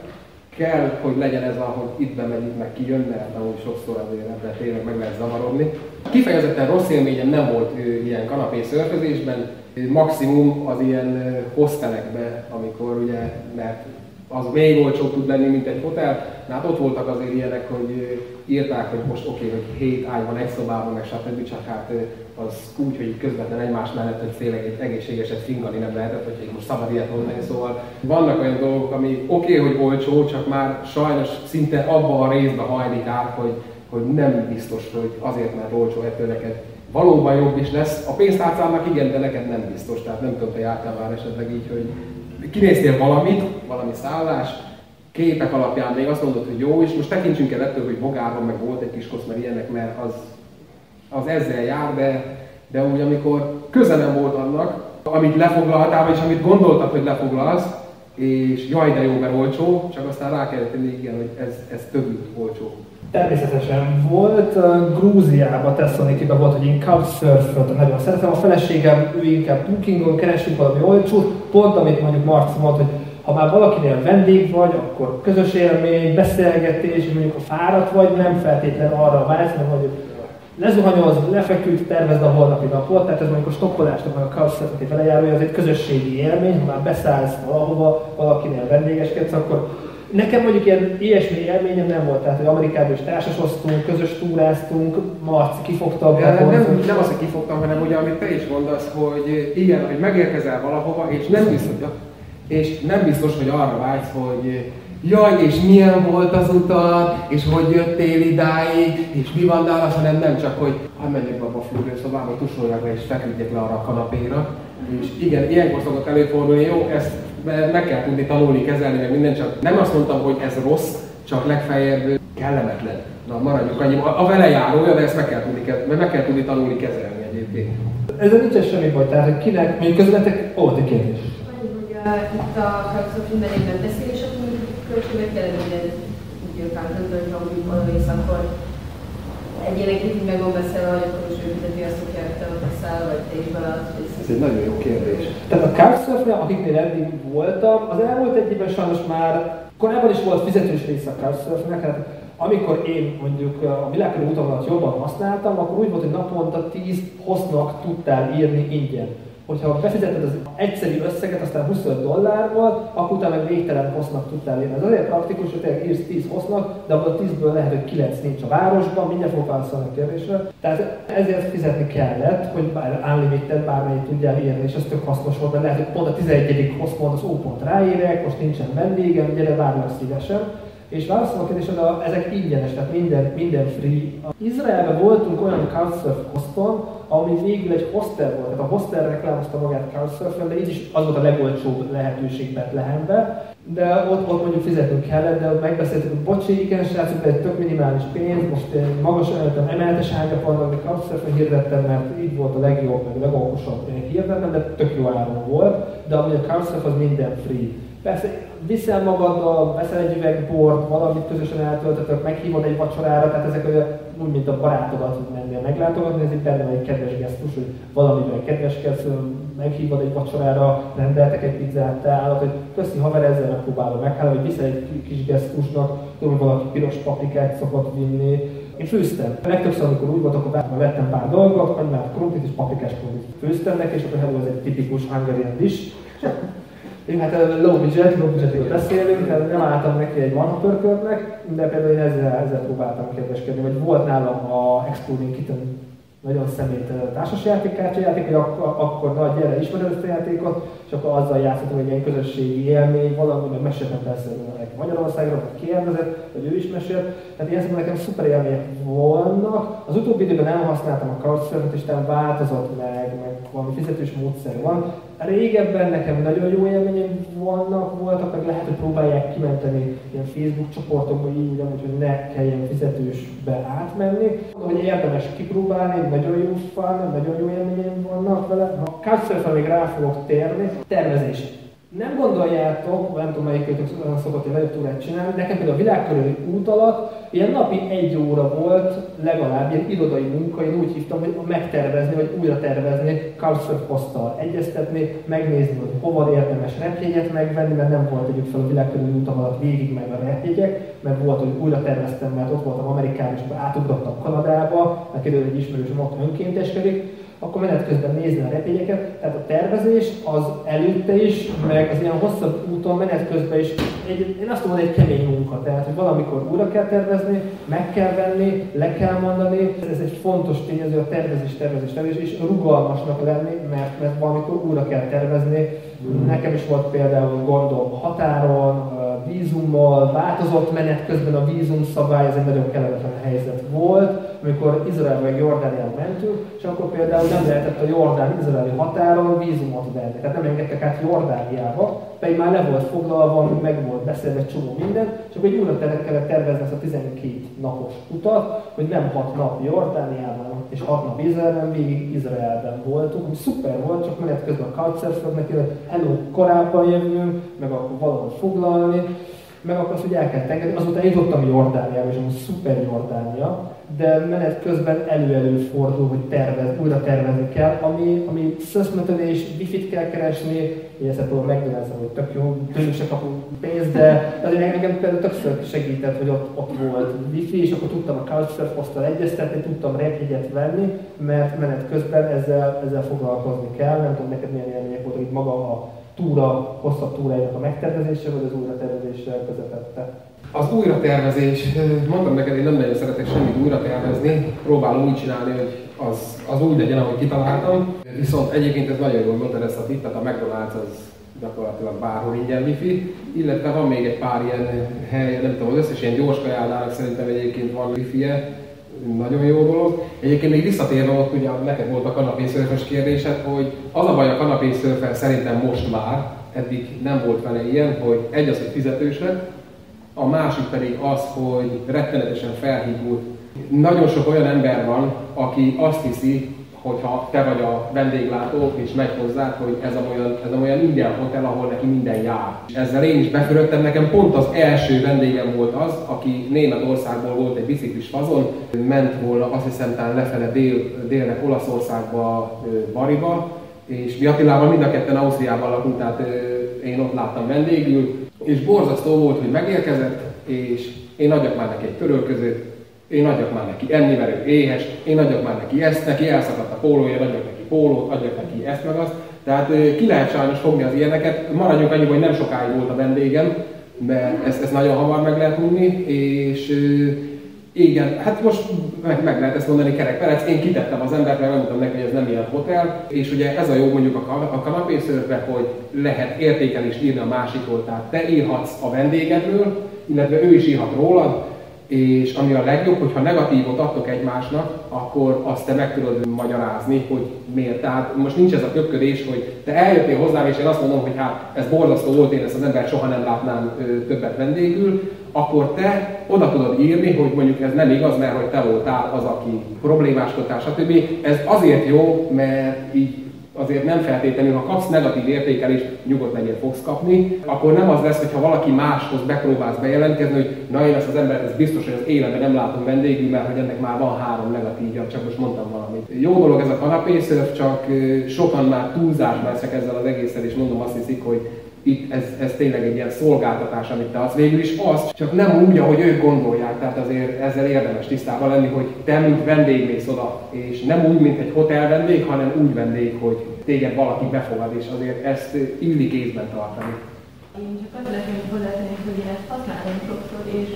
kell, hogy legyen ez, ahogy itt bemegy, itt meg kijön, mert ahogy sokszor azért ebben tényleg meg lehet zavarodni. Kifejezetten rossz élményem nem volt ilyen kanapé szörfözésben, maximum az ilyen hostelekbe, amikor ugye, mert az még olcsóbb tud lenni, mint egy hotel. Hát ott voltak azért ilyenek, hogy írták, hogy most oké, hogy 7 ágy van egy szobában, meg stb. Csak hát az úgy, hogy közvetlen egymás mellett, hogy tényleg egy egészségeset fingalni nem lehetett, hogy most szabad ilyet mondani. Szóval vannak olyan dolgok, ami oké, hogy olcsó, csak már sajnos szinte abba a részbe hajlik át, hogy nem biztos, hogy azért, mert olcsó, ettől neked valóban jobb is lesz. A pénztárcának igen, de neked nem biztos, tehát nem tudom, te jártál már esetleg így, hogy kinéztél valamit, valami szállás, képek alapján még azt mondod, hogy jó, és most tekintsünk el ettől, hogy bogában meg volt egy kis kosz, mert ilyenek, mert az ezzel jár, de úgy, amikor közelem volt annak, amit lefoglaltál, és amit gondoltad, hogy lefoglalsz, és jaj, de jó, mert olcsó, csak aztán rá kellett tenni, igen, hogy ez több, mint olcsó. Természetesen volt, Grúziában, Tesszalonikiben volt, hogy én couchsurfot nagyon szeretem, a feleségem, ő inkább bookingon keresünk valami olcsót, pont amit mondjuk Marci mondta, hogy ha már valakinél vendég vagy, akkor közös élmény, beszélgetés, mondjuk ha fáradt vagy, nem feltétlenül arra vágysz, mert mondjuk lezuhanyolsz, lefeküdt, tervezd a holnapi napot, tehát ez mondjuk a stoppolásnak, meg a couchsurfing velejárója, az egy közösségi élmény, ha már beszállsz valahova, valakinél vendégeskedsz, akkor nekem mondjuk ilyesmi élményem nem volt, tehát hogy Amerikában is társasoztunk, közös túráztunk, Marci kifogta. Nem az, hogy kifogtam, hanem ugye, amit te is mondasz, hogy igen, hogy megérkezel valahova, és nem biztos, hogy arra vágysz, hogy jaj, és milyen volt az utat, és hogy jöttél idáig, és mi van nála, hanem nem csak, hogy ha menjek be a fürdőszobába, tusolják le, és feküdjek le arra a kanapéra. És igen, ilyenkor szokott előfordulni, jó, ezt meg kell tudni tanulni, kezelni, meg minden, csak nem azt mondtam, hogy ez rossz, csak legfeljebb kellemetlen. Na, maradjuk annyi, a velejárója, de ezt meg kell tudni tanulni, kezelni egyébként. Ezzel nincsen semmi baj, tehát kinek, még közületek, volt kérdés. Itt a couchsurfingben én nem beszél, és akkor költségek jelen, hogy ez úgy jövő, hogy ha úgy valamész, akkor egyének így meg van beszélve, hogy akkor most ő fizeti azt, hogy te ott a száll, vagy te is valahogy. Ez egy nagyon jó kérdés. Tehát a couchsurfingben, akiknél eddig voltam, az elmúlt egy évben sajnos már korábban is volt fizetős része a couchsurfingnek, tehát amikor én mondjuk a világkörüli utavonalat jobban használtam, akkor úgy volt, hogy naponta 10 hossznak tudtál írni ingyen. Hogyha befizeted az egyszerű összeget, aztán 25 dollárból, akkor utána meg végtelen hossznak tudtál élni. Ez azért praktikus, hogy te írsz 10 hossznak, de abból 10-ből lehet, hogy 9 nincs a városban, mindenféle válaszolnak a kérdésre. Tehát ezért fizetni kellett, hogy bár unlimited, bármennyit tudjál írni, és ez tök hasznos volt, mert lehet, hogy pont a 11. hosszpont az ópont ráérek, most nincsen vendégem, gyere várjál szívesen. És válaszolom a kérdésre, de ezek ingyenes, tehát minden free. Izraelben voltunk olyan Couchsurf hoston, ami végül egy hostel volt, tehát a hostel reklámozta magát Couchsurfen, de így is az volt a legolcsóbb lehetőség Betlehenbe. De ott mondjuk fizetnünk kellett, de megbeszéltük, hogy bocsi, igen srácok, egy tök minimális pénz, most én magasan öltem, emeletes ágyak vannak, de Couchsurfen hirdettem, mert így volt a legjobb, meg a legokosabb hirdettem, de tök jó áron volt, de amúgy a Couchsurf az minden free. Persze viszel magaddal, veszel egy üveg bort, valamit közösen eltöltötök, meghívod egy vacsorára, tehát ezek olyan úgy, mint a barátodat, hogy mennél meglátogatni, ez itt benne egy kedves gesztus, hogy valamivel kedveskedsz, meghívod egy vacsorára, rendeltek egy pizzát, te állod, hogy köszi haver, ezzel megpróbálom meghálni, hogy viszel egy kis gesztusnak, tudom, valaki piros paprikát szokott vinni. Én főztem. Legtöbbször, amikor úgy volt, akkor vettem pár dolgot, vagy már krumplit és paprikás krumplit főztem neki, és akkor hello, ez egy tipikus Hungarian dish. Én hát low budgetről beszélünk, tehát nem álltam neki egy marha pörköltnek, de például én ezzel próbáltam kedveskedni, vagy volt nálam a Exploding Kitten nagyon személytelen társasjáték, kártyajáték, hogy akkor nagy gyere, ismered ezt a játékot, és akkor azzal játszottam, hogy ilyen közösségi élmény, valami, meg meséltem persze Magyarországról, vagy kérdezett, vagy ő is mesélt. Tehát ilyen szóval nekem szuper élmények volnak. Az utóbbi időben nem használtam a Couchsurfet, és talán változott meg valami fizetős módszer van. Régebben nekem nagyon jó élmények voltak, meg lehet, hogy próbálják kimenteni ilyen Facebook csoportokba így, hogy ne kelljen fizetősbe átmenni. Hogy érdemes kipróbálni, nagyon jó fun, nagyon jó élmények vannak vele. Ha Couchsurfen még rá fogok térni, tervezés. Nem gondoljátok, nem tudom melyikőtök szokott egy nagyobb túrát csinálni, nekem például a világkörüli út alatt ilyen napi 1 óra volt legalább ilyen irodai munka, én úgy hívtam, hogy megtervezni, vagy újra tervezni, Couchsurf hosttal egyeztetni, megnézni, hogy hova érdemes repjegyet megvenni, mert nem volt együtt fel a világkörüli út alatt végig meg a repjegyek, mert volt, hogy újra terveztem, mert ott voltam Amerikában, és átugrottam Kanadába, mert kiderül, hogy ismerősöm ott önkénteskedik. Akkor menet közben nézni a repjegyeket, tehát a tervezés az előtte is, meg az ilyen hosszabb úton menet közben is, én azt mondom, egy kemény munka, tehát hogy valamikor újra kell tervezni, meg kell venni, le kell mondani, ez egy fontos tényező a tervezés, és rugalmasnak lenni, mert valamikor újra kell tervezni. Nekem is volt például gondom határon, vízummal, változott menet közben a vízumszabály, ez egy nagyon kellemetlen helyzet volt, amikor Izrael meg Jordánián mentünk, és akkor például nem lehetett a jordán-izraeli határon vízumot venni, tehát nem engedtek át Jordániába, pedig már le volt foglalva, meg volt beszélve egy csomó minden, és akkor egy újra kellett tervezni ezt a 12 napos utat, hogy nem 6 nap Jordániában és 6 nap Izraelben, végig Izraelben voltunk. Szuper volt, csak menet közben a Couchsurfnek, hogy hello, korábban jövünk, meg akkor valahol foglalni, meg akkor azt, hogy el kell tengetni. Azóta jutottam Jordániába, és amúgy szuper Jordánia, de menet közben előfordul, hogy újra tervezni kell, ami szöszmetölés, wifi-t kell keresni, én ezt tudom megnézni, hogy tök jó, tőlük se kapunk pénzt, de azért nekem például többször segített, hogy ott volt wifi, és akkor tudtam a Couchsurf hosttal egyeztetni, tudtam repjegyet venni, mert menet közben ezzel foglalkozni kell. Nem tudom, neked milyen élmények voltak itt maga a túra, hosszabb túrájának a megtervezése, vagy az újratervezéssel közepette? Az újratervezés, mondtam neked, én nem nagyon szeretek semmit újratervezni, próbálom úgy csinálni, hogy az úgy legyen, ahogy kitaláltam. Viszont egyébként ez nagyon jól mondtad ezt a tippet, a McDonald's az gyakorlatilag bárhol ingyen wifi, illetve van még egy pár ilyen hely, nem tudom, az összes ilyen gyorskajánlának szerintem egyébként van wifi-je, nagyon jó dolog. Egyébként még visszatérve ott, ugye neked volt a kanapészörfös kérdésed, hogy az a baj a kanapészörfel szerintem most már, eddig nem volt vele ilyen, hogy egy az, hogy fizetősnek, a másik pedig az, hogy rettenetesen felhígult. Nagyon sok olyan ember van, aki azt hiszi, hogyha te vagy a vendéglátó és megy hozzád, hogy ez olyan ingyen hotel, ahol neki minden jár. Ezzel én is beföröttem, nekem pont az első vendégem volt az, aki Németországból volt egy biciklis fazon, ment volna azt hiszem talán lefele délre Olaszországba, Bariba, és mi Attilával mind a ketten Ausztriában lakunk, tehát én ott láttam vendégül, és borzasztó volt, hogy megérkezett, és én adjak már neki egy törölközőt, én adjak már neki enni, mert ő éhes, én adjak már neki ezt, neki elszakadt a pólója, adjak neki pólót, adjak neki ezt meg azt. Tehát ki lehet sajnos fogni az ilyeneket. Maradjunk annyiban, hogy nem sokáig volt a vendégem, mert ezt nagyon hamar meg lehet unni, és igen, hát most meg lehet ezt mondani kerekperec, én kitettem az embert, mert megmondtam neki, hogy ez nem ilyen hotel, és ugye ez a jó mondjuk a kanapészörfre, hogy lehet értékelést írni a másikról, tehát te írhatsz a vendégedről, illetve ő is írhat rólad, és ami a legjobb, hogyha negatívot adtok egymásnak, akkor azt te meg tudod magyarázni, hogy miért. Tehát most nincs ez a köpködés, hogy te eljöttél hozzám, és én azt mondom, hogy hát ez borzasztó volt, én ezt az embert soha nem látnám többet vendégül, akkor te oda tudod írni, hogy mondjuk ez nem igaz, mert hogy te voltál az, aki problémáskodtál, stb. Ez azért jó, mert így azért nem feltétlenül, ha kapsz negatív értékelést, nyugodt legyél, fogsz kapni, akkor nem az lesz, hogyha valaki máshoz megpróbálsz bejelentkezni, hogy na én ezt az embert, ez biztos, hogy az életben nem látom vendégül, mert hogy ennek már van 3 negatívja, csak most mondtam valamit. Jó dolog ez a kanapészörf, csak sokan már túlzásban lesznek ezzel az egészen, és mondom, azt hiszik, hogy itt ez tényleg egy ilyen szolgáltatás, amit te adsz, végül is az, csak nem úgy, ahogy ők gondolják, tehát azért ezzel érdemes tisztában lenni, hogy te mint vendég mész oda, és nem úgy, mint egy hotel vendég, hanem úgy vendég, hogy téged valaki befogad, és azért ezt illik észben tartani. Én csak azt lehet hozzátenni, hogy én ezt használom sokszor, és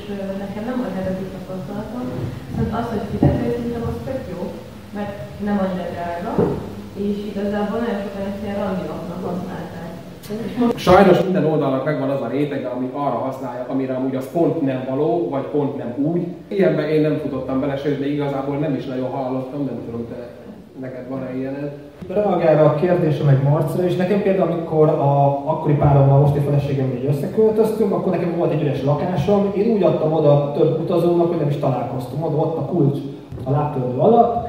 nekem nem az eredeti tapasztalatom, viszont az, hogy fizetősítem, az tök jó, mert nem annyira drága, és igazából nagyon sokan ezt ilyen randivaknak használták. Sajnos minden oldalnak megvan az a rétege, ami arra használja, amire amúgy az pont nem való, vagy pont nem úgy. Ilyenben én nem futottam bele, sőt, de igazából nem is nagyon hallottam, nem tudom, te neked van-e ilyened? Reagálva a kérdésre meg Marcra, és nekem például, amikor akkori párommal, mostani feleségemmel így összeköltöztünk, akkor nekem volt egy üres lakásom, én úgy adtam oda több utazónak, hogy nem is találkoztunk, mondom, ott a kulcs a lábtörlő alatt.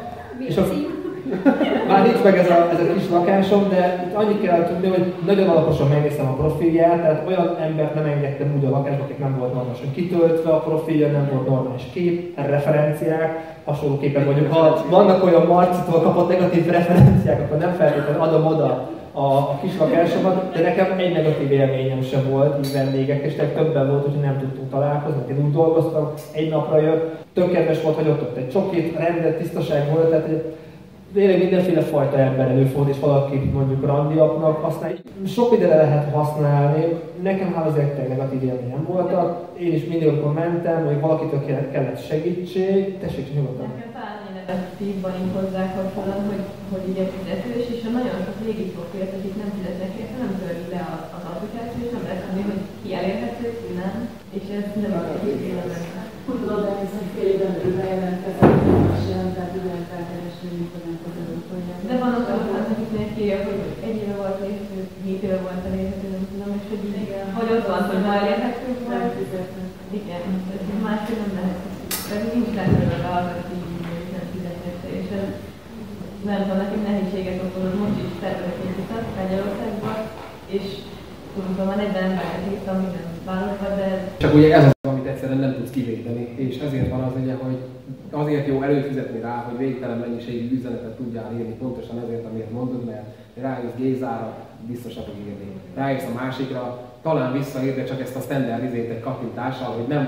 Már nincs meg ez a kis lakásom, de itt annyit kell tudni, hogy nagyon alaposan megnéztem a profilját, tehát olyan embert nem engedtem úgy a lakásba, akik nem volt normálisan kitöltve a profilja, nem volt normális kép, referenciák, hasonlóképpen mondjuk, ha vannak olyan Marcitól kapott negatív referenciák, akkor nem feltétlenül adom oda a kis lakásomat, de nekem egy negatív élményem sem volt, így vendégek, és többen volt, hogy nem tudtunk találkozni, én úgy dolgoztam, egy napra jött, tök kedves volt, hogy ott egy csokit, rendet, tisztaság volt, tehát tényleg mindenféle fajta ember előfordul, és valaki mondjuk randiaknak használja. Sok mindenre lehet használni, nekem hát azért negatív élményem voltak. Én is mindig, amikor mentem, hogy valakitől kellett segítség, tessék nyugodtan. Nekem talán én negatívban így hozzákapcsolom, hogy így a fizetős, és a nagyon sok légisztókért, akik nem fizetnek érte, nem törli le az applikáció, és nem lehet tenni, hogy ki elérhető, ki nem, és ez nem a kérdés. Hogy tudod elnézni, hogy fél évben őben jelentkezik, és jelentett ügyelt felkeresni, mikor nem tudod folyamni. De van azoknak, akiknek kérjük, hogy egy éve volt létező, 7 éve volt elérhető, nem tudom, és hogy igen. Hogy ott van, hogy már elérhető volt, igen, másképp nem lehet. Tehát nincs lehetőleg arra, hogy így nem fizetnek, és nem tudom, nekem nehézséget okozott, most is területén utat, Magyarországban, és tudom, van egy embert írtam, minden választva, de... Csak ugye ez az, amit egyszerűen nem tudsz kivédeni, és ezért van az ugye, hogy azért jó előfizetni rá, hogy végtelen mennyiségű üzenetet tudjál írni, pontosan ezért, amit mondod, mert rájössz Gézára, biztosan fog írni. Rájössz a másikra, talán visszaírni, csak ezt a standard izét egy kattintással, hogy nem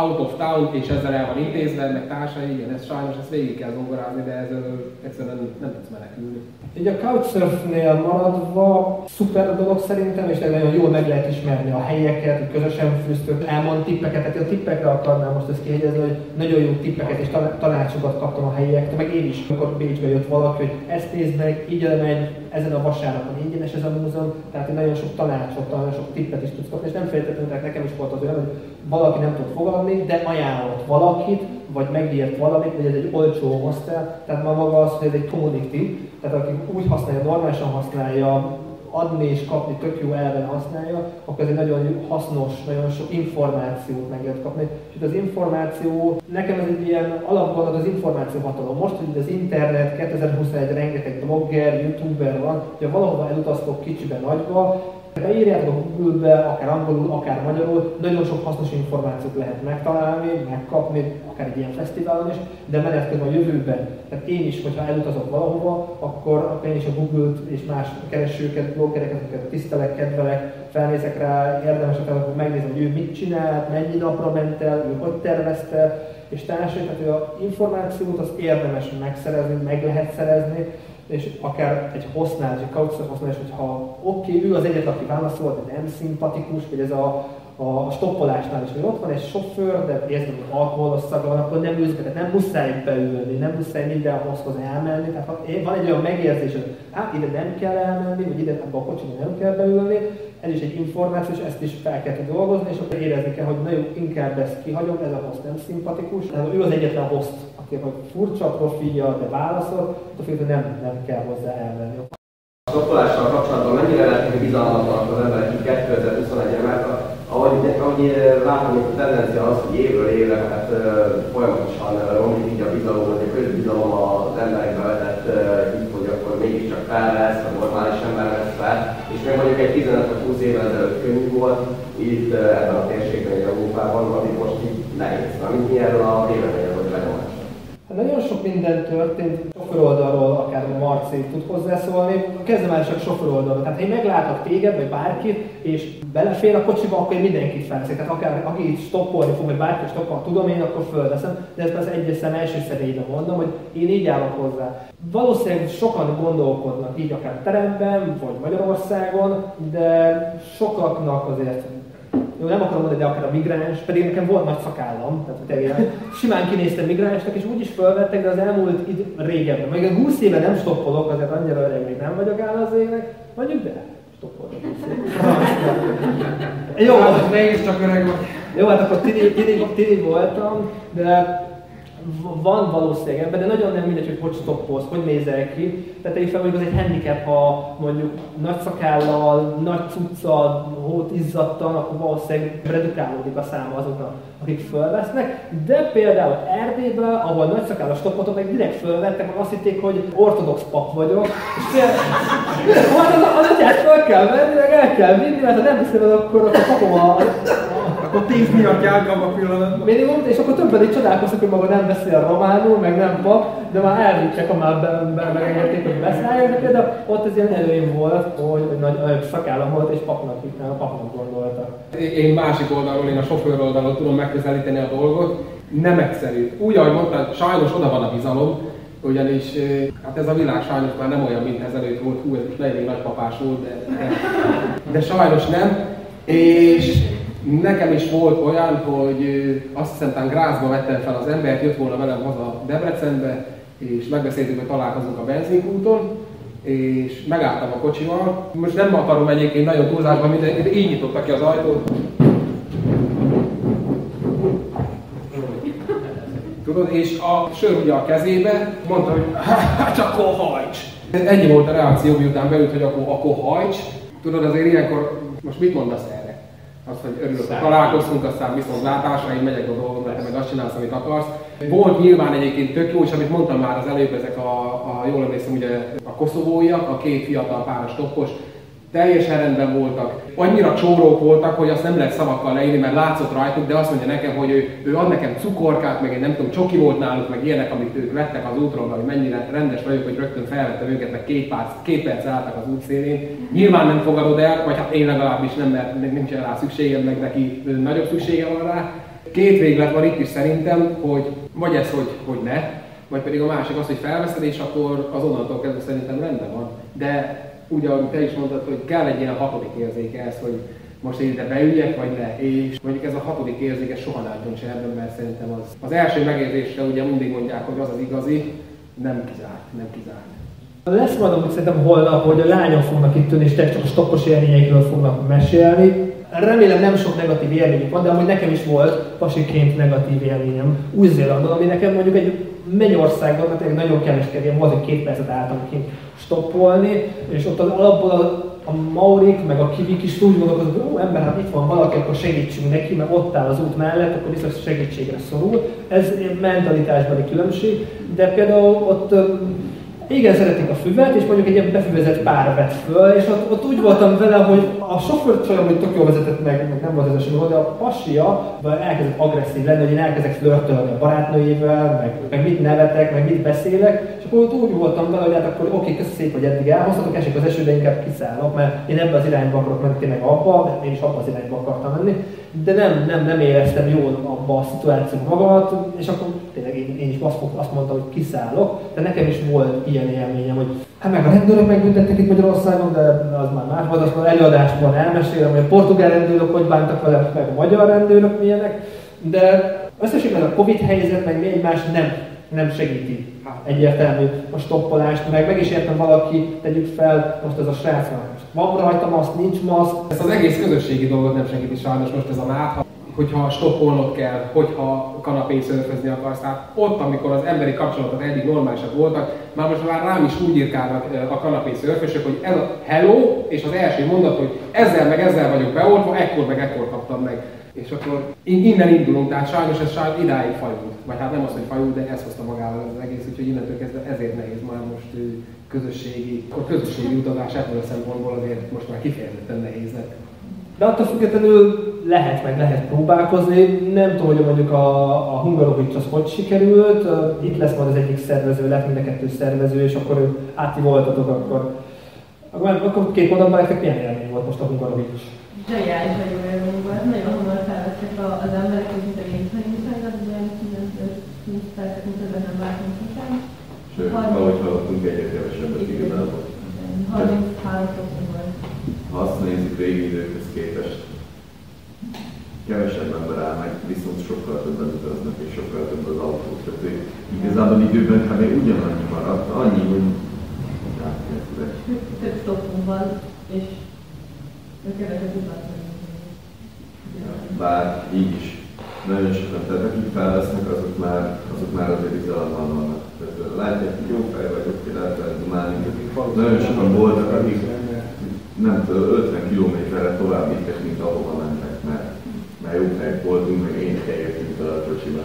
out of town, és ezzel el van intézve, meg társai, igen, ez sajnos, ezt végig kell zongorázni, de ezzel egyszerűen nem tudsz menekülni. Így a Couchsurfnél maradva szuper a dolog szerintem, és nagyon jól meg lehet ismerni a helyeket, közösen fűztök, elmond tippeket, tehát a tippekre akarnám most ezt kihegyezni, hogy nagyon jó tippeket és tanácsokat kaptam a helyiek, meg én is, amikor Bécsbe jött valaki, hogy ezt nézd meg, így elmegy, ezen a vasárnapon ingyenes ez a múzeum, tehát én nagyon sok tanácsot, nagyon sok tippet is tudsz kapni, és nem feltétlenül, nekem is volt az olyan, hogy valaki nem tud fogadni, de ajánlott valakit, vagy megírt valamit, vagy ez egy olcsó hostel, tehát már maga az, hogy ez egy community, tehát aki úgy használja, normálisan használja, adni és kapni tök jó elven használja, akkor ez egy nagyon hasznos, nagyon sok információt meg lehet kapni. És itt az információ, nekem ez egy ilyen alapgondolat az információ hatalom. Most, hogy itt az internet, 2021 rengeteg blogger, youtuber van, hogyha valahova elutaztok kicsiben nagyba, beírjátok a Google-be, akár angolul, akár magyarul, nagyon sok hasznos információt lehet megtalálni, megkapni, akár egy ilyen fesztiválon is, de menet közben a jövőben. Tehát én is, hogyha elutazok valahova, akkor én is a Google-t és más keresőket, bloggereket, akiket tisztelek, kedvelek, felnézek rá, érdemesek, akkor megnézem, hogy ő mit csinált, mennyi napra ment el, ő hogy tervezte, és társai, tehát az információt az érdemes megszerezni, meg lehet szerezni, és akár egy hosznál, egy couchsurf hosznál, és hogyha oké, ő az egyetlen, aki válaszol, de nem szimpatikus, vagy ez a stoppolásnál is, hogy ott van egy sofőr, de érzem, hogy alkoholos szaga van, akkor nem őszbe, nem muszáj beülni, nem muszáj minden hosszhoz elmenni. Tehát van egy olyan megérzés, hogy hát ide nem kell elmenni, vagy ide ebbe a kocsiba nem kell beülni, ez is egy információ, és ezt is fel kell dolgozni, és akkor érezni kell, hogy nagyon inkább ezt kihagyom, ez a hossz nem szimpatikus. Tehát ő az egyetlen hossz, aki hogy furcsa profilja, de válaszol, attól nem kell hozzá elmenni. A stoppolással kapcsolatban mennyire lehetünk bizalmatlanak az emberek 2021-re? Ahogy látom, hogy a tendencia az, hogy évről évre hát, folyamatosan romlik így a bizalom, hogy a közbizalom az emberekbe vetett így, hogy akkor mégiscsak fel lesz, a normális ember lesz fel. És még mondjuk egy 15-20 évvel ezelőtt könnyű volt itt ebben a térségben, egy Európában, ami most így nehéz. Amit mi erről a véleményed, hogy legalábbis? Nagyon sok minden történt, sofőr oldalról akár a Marci tud hozzászólni, kezdve már csak sofőr oldalról. Tehát ha én meglátok téged, vagy bárkit, és belefér a kocsiba, akkor én mindenkit felveszek. Tehát akár aki itt stoppolni fog, vagy bárki stoppol, tudom én, akkor fölveszem, de ezt persze egyes szem első személyben mondom, hogy én így állok hozzá. Valószínűleg sokan gondolkodnak így akár teremben, vagy Magyarországon, de sokaknak azért jó, nem akarom mondani, de akár a migráns, pedig nekem volt nagy szakállam, tehát igen, simán kinéztem migránsnak, és úgy is felvettek, de az elmúlt régebben. Még 20 éve nem stoppolok, azért annyira öreg még nem vagyok áll az égnek, mondjuk de stoppolok 20 éve. Jó, hát, nehéz csak öreg vagy. Jó, hát akkor tini voltam, de van valószínűleg ebben, de nagyon nem mindegy, hogy stoppolsz, hogy nézel ki. Tehát így fel mondjuk az egy handicap, ha mondjuk nagy szakállal, nagy cuccal, hót izzadtan, akkor valószínűleg redukálódik a száma azoknak, akik fölvesznek. De például Erdélyben, ahol nagy szakállal stoppoltok, meg direkt fölvettek, mert azt hitték, hogy ortodox pap vagyok. És például az atyát fel kell venni, meg el kell vinni, mert ha nem viszem, akkor kapom a... Akkor 10 miatt jártam a pillanatban. Minimum, és akkor többen így csodálkoztak, hogy maga nem beszél románul, meg nem pap, de már elvittek, ha már megengedték, hogy beszéljek, de ott az ilyen előim volt, hogy nagy szakállam volt, és papnak gondoltak. Én másik oldalról, én a sofőr oldalról tudom megközelíteni a dolgot. Nem egyszerű. Úgy, ahogy mondtad, sajnos oda van a bizalom, ugyanis hát ez a világ sajnos már nem olyan, mint ezelőtt volt, hú, ez most legyen nagypapás volt, de sajnos nem. És nekem is volt olyan, hogy azt hiszem, talán Grázba vettem fel az embert, jött volna velem haza Debrecenbe, és megbeszéltük, hogy találkozunk a benzinkúton, és megálltam a kocsival. Most nem akarom egyébként nagyon túlzásban mindenkit, de így nyitottak ki az ajtót. Tudod, és a sör ugye a kezébe, mondta, hogy hát akkor hajts! Ennyi volt a reakció, miután beült, hogy akkor hajts. Tudod, azért ilyenkor most mit mondasz el? Azt, hogy örülök, hogy találkoztunk, aztán viszont látásra, én megyek a dolgomra, te meg azt csinálsz, amit akarsz. Volt nyilván egyébként tök jó, és amit mondtam már az előbb, ezek jól emlékszem, ugye a koszovóiak, a két fiatal páros toppos, teljesen rendben voltak. Annyira csórók voltak, hogy azt nem lehet szavakkal leírni, mert látszott rajtuk, de azt mondja nekem, hogy ő ad nekem cukorkát, meg én nem tudom, csoki volt náluk, meg ilyenek, amit ők vettek az útról, hogy mennyire rendes vagyok, hogy rögtön felvettem őket, meg két perc álltak az útszélén. Nyilván nem fogadod el, vagy hát én legalábbis nem, mert nincsen rá szükségem, meg neki nagyobb szüksége van rá. Két véglet van itt is szerintem, hogy vagy ez, hogy ne, vagy pedig a másik az, hogy felveszed, és akkor az onnantól kezdve szerintem rendben van. De úgy, ahogy te is mondtad, hogy kell egy ilyen hatodik érzéke ez, hogy most én ide beüljek, vagy ne, és mondjuk ez a hatodik érzéke soha látjon se ebben, mert szerintem az első megérzésre ugye mindig mondják, hogy az az igazi, nem kizárt. Lesz majd, amit szerintem holnap, hogy a lányok fognak itt ülni, és te csak a stoppos élményekről fognak mesélni. Remélem nem sok negatív élményük van, de amúgy nekem is volt pasiként negatív élményem Új-Zélandon, ami nekem mondjuk egy Mennyországban, mert nagyon kereskedjem, azért 2 percet álltam kint stoppolni, és ott alapból a maurik, meg a kivik is úgy gondolkoznak, hogy ó, ember, hát itt van valaki, akkor segítsünk neki, mert ott áll az út mellett, akkor biztos segítségre szorul. Ez mentalitásbeli különbség, de például ott igen, szeretik a füvet, és mondjuk egy ilyen befüvezett pár vett föl, és ott úgy voltam vele, hogy a sofőrt sajnálom, hogy tök jól vezetett meg nem volt ez a semmi volt, de a pasia elkezdett agresszív lenni, hogy én elkezdek flörtölni a barátnőjével, meg mit nevetek, meg mit beszélek, és akkor ott úgy voltam vele, hogy hát akkor oké, köszi szép, hogy eddig elhoztatok, esik az eső, de inkább kiszállok, mert én ebbe az irányba akarok menni, tényleg abba, én is abba az irányba akartam menni, de nem éreztem jól abba a szituációban magamat, és akkor tényleg én is azt mondtam, hogy kiszállok, de nekem is volt ilyen élményem, hogy Hát meg a rendőrök megbüntettek itt Magyarországon, de az már más, majd aztán előadásban elmesélem, hogy a portugál rendőrök hogy bántak vele, meg a magyar rendőrök milyenek, de összességben a Covid helyzet meg egymás nem segíti egyértelmű a stoppolást, meg is értem valaki, tegyük fel, most ez a srácnak. Van rajta maszk, nincs maszk. Ez az egész közösségi dolgot nem segíti sajnos most ez a mátha. Hogyha stoppolnod kell, hogyha kanapén szörfözni akarsz, tehát ott, amikor az emberi kapcsolatok eddig normálisak voltak, már most már rám is úgy írkálnak a kanapén szörfösök, hogy ez a hello, és az első mondat, hogy ezzel meg ezzel vagyok beoltva, ekkor meg ekkor kaptam meg. És akkor innen indulunk, tehát sajnos ez sajnos idáig fajult. Vagy hát nem az, hogy fajult, de ezt hozta magával az egész, úgyhogy innentől kezdve ezért nehéz már most közösségi utazás ebből a szempontból azért most már kifejezetten nehéznek. De attól függetlenül lehet próbálkozni. Nem tudom, hogy mondjuk a Hungaro Hitch az hogy sikerült. Itt lesz majd az egyik szervező, lehet mind a kettő szervező, és akkor ő átivoltatok, akkor két mondatban nektek milyen élmény volt most a Hungaro Hitch? Zseniális élmény volt, nagyon hamar felvettek az emberek, és mint a kényszerintságot, ugye mint percet, mint ebben nem váltunk hiszem. Sőt, ahogy hallottunk, egyre kevesebbet igazából. 33 fokon volt. Ha azt nézzük régi időkhöz képest, kevesebb ember áll meg, viszont sokkal többen utaznak és sokkal több az autót kötők. Igazából időben hát még ugyanannyi maradt, annyi, hogy átkezdek. Több stopunk van, és kevesebb utaznak. Bár így is nagyon sokan, tehát akik felvesznek, azok már azért izgalomban vannak. Látják, hogy jó fej vagyok, ki lehet dumálni, nagyon sokan voltak, akik nem tudom, 50 km-re tovább vittek, mint ahova mentek, mert már jó helyek voltunk, meg én eljöttünk el a kocsiba.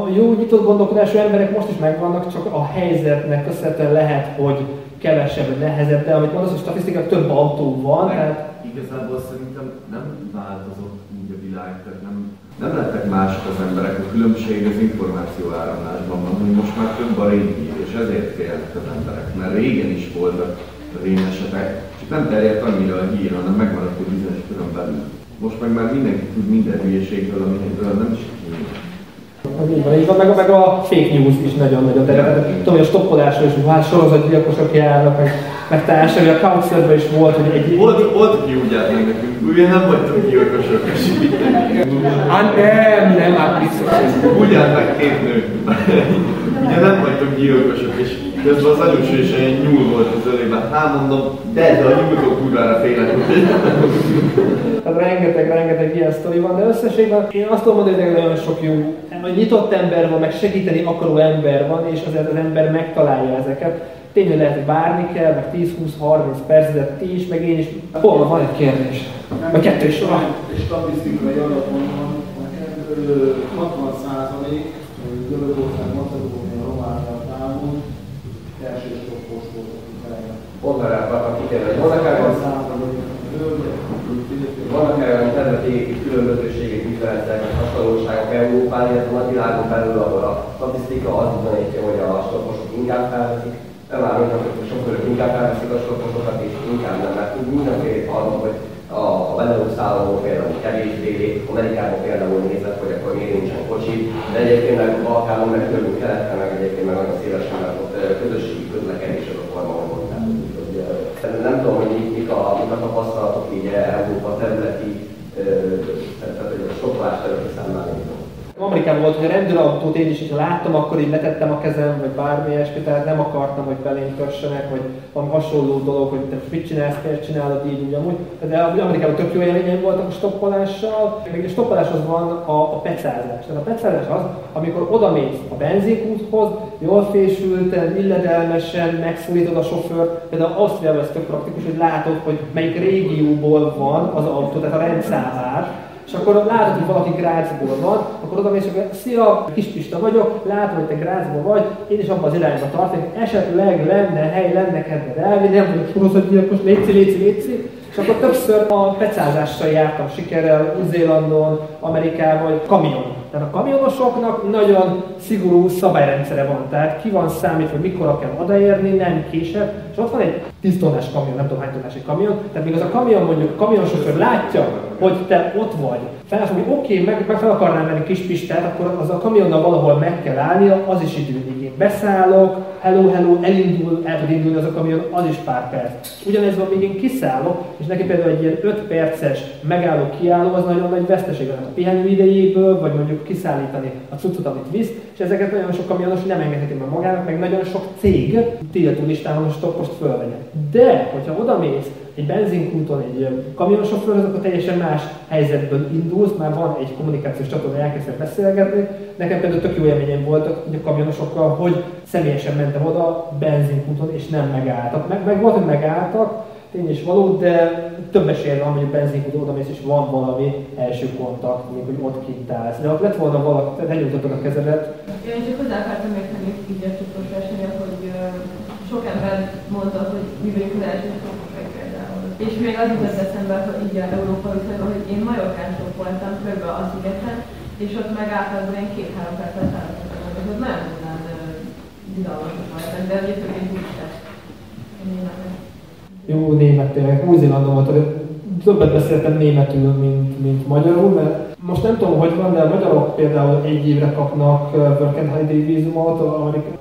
A jó nyitott gondolkodású emberek most is megvannak, csak a helyzetnek köszönhetően lehet, hogy kevesebb, vagy nehezebb, de amit mondasz, a statisztika több autó van. Tehát... Igazából szerintem nem változott úgy a világ, tehát nem lettek mások az emberek, a különbség az információ áramlásban van, hogy most már több a régi, és ezért félnek az emberek, mert régen is voltak rém esetek, csak nem terjedt annyira a hír, hanem megmaradt egy bizonyos körön belül. Most meg már mindenki tud minden hülyeségről, amikről nem is tudjuk. Így van, meg a fake news is nagyon-nagyon terjedt. Tudom, hogy a stoppolásról is, hogy hát sorozatgyilkosok járnak, meg teljesen, hogy a Couchsurfingben is volt, hogy egy... Ott kiúgyált meg nekünk, ugye nem vagytok gyilkosok, és így nem, hát biztos. Úgy állt meg két nő. Ugye nem vagytok gyilkosok, és közben az anyósősen egy nyúl volt az ölében. Hát mondom, de a nyúltó kurvára félek. Tehát rengeteg ilyen sztori van, de összességben én azt tudom mondani, hogy nagyon sok jó, hogy nyitott ember van, meg segíteni akaró ember van, és azért az ember megtalálja ezeket. Tényleg lehet, hogy várni kell, meg 10-20-30 perc, de ti is, meg én is. Hol van egy kérdés? Meg kettő is van. És statisztikai alapon van, hogy 60% Görögország, Macedónia, Románia távon első stoppos voltak Ukrajnában. Vannak rá, akik erre vannak erre területégi különbözőségek, műveletnek, hasonlóságok Európán, illetve a világon belül, ahol a statisztika azt mutatja, hogy a stopposok inkább felveszik, nem már mondtam, hogy sokkal inkább felveszik a stopposokat, és inkább nem, mert mindenfélét hallom, hogy a Benelux államok például kevésbé, Amerikában például nézett, hogy akkor miért nincsen kocsi, de egyébként meg a Balkánon, meg körül keleten, meg egyébként meg nagyon szélesen, mert ott közösségi közlekedés az a forma. Nem tudom, hogy mik a tapasztalatok így Európa területi, tehát a stopolás területi számára. Amerikában volt, hogy a rendőrautót én is, ha láttam, akkor így letettem a kezem, vagy bármi ilyesmi, tehát nem akartam, hogy belém kössenek, vagy van hasonló dolog, hogy te mit csinálsz, miért csinálod így, ugyanúgy. De Amerikában tök jó élményeim voltak a stoppolással. Még a stoppoláshoz van a pecázás. Tehát a pecázás az, amikor odamész a benzinkúthoz, jól fésülten, illedelmesen megszólítod a sofőrt, például Ausztriában ez tök praktikus, hogy látod, hogy melyik régióból van az autó, tehát a rendszámár. És akkor látod, hogy valaki Grácsból van, akkor oda mész, hogy szia, Kispista vagyok, látom, hogy te Grácsból vagy, én is abban az irányba tartom, esetleg lenne hely, lenne kedved elvinni, nem vagyok sorozatgyilkos, léci. És akkor többször a pecázással jártam sikerrel Új-Zélandon, Amerikában, kamion. Tehát a kamionosoknak nagyon szigorú szabályrendszere van, tehát ki van számítva, hogy mikor kell odaérni, nem később. És ott van egy 10 tonnás kamion, nem tudom hány tonnás egy kamion, tehát még az a kamion mondjuk, a kamionsofőr látja, hogy te ott vagy, felfogni, oké, meg fel akarnám menni Kispistát, akkor az a kamionnal valahol meg kell állnia, az is időigény. Beszállok, hello, elindul, el tud indulni az a kamion, az is pár perc. Ugyanez van, még én kiszállok, és neki például egy ilyen 5 perces megálló-kiálló az nagyon nagy veszteség a pihenő idejéből, vagy mondjuk kiszállítani a cuccot, amit visz, és ezeket nagyon sok kamionos nem engedheti meg magának, meg nagyon sok cég tiltó listán most stoppost fölvegye. De, hogyha odamész, egy benzinkúton, egy kamionsofőr, akkor teljesen más helyzetből indulsz, már van egy kommunikációs csatorna, elkezdett beszélgetni. Nekem például tök jó élményem voltak a kamionosokkal, hogy személyesen mentem oda benzinkúton, és nem megálltak. Meg volt, hogy megálltak, tény és való, de több esélye van, hogy a benzinkúton odamész, és van valami első kontakt, még hogy ott kint állsz. De ott lett volna valaki, elnyújtottak a kezedet. Én csak hozzá akartam érteni, így a csoportversenyek, hogy sok ember mondta, hogy mivel és még az jutott eszembe, hogy így a Európa viszonyban, hogy én Majorkán voltam körbe a szigeten, és ott meg általában én 2-3 percet állapottam, hogy ott nagyon tudnám bizalmasak voltam, de egyébként én húztás. Jó, német tényleg, Új-Zélandon voltam. Többet beszéltem németül, mint magyarul, mert most nem tudom, hogy van, de a magyarok például 1 évre kapnak Work and Holiday vízumot,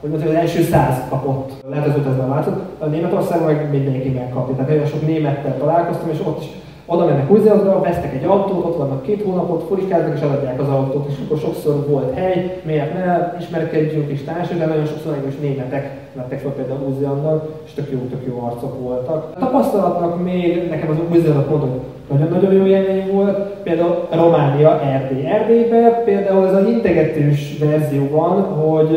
vagy az első 100 kapott. Lehet, hogy ez nem változott. A Németország meg mindenki megkapja. Tehát nagyon sok némettel találkoztam, és ott is oda mennek Új-Zélandra, vesznek egy autót, ott vannak 2 hónapot, furikáznak és eladják az autót. És akkor sokszor volt hely, miért ne, ismerkedjünk és társadalmi, de nagyon sokszor egyébként németek lettek fel például Új-Zélandon, és tök jó arcok voltak. A tapasztalatnak még nekem az Új-Zélandot mondom, nagyon-nagyon jó élmény volt, például Románia, Erdélyben például ez az integetős verzió van, hogy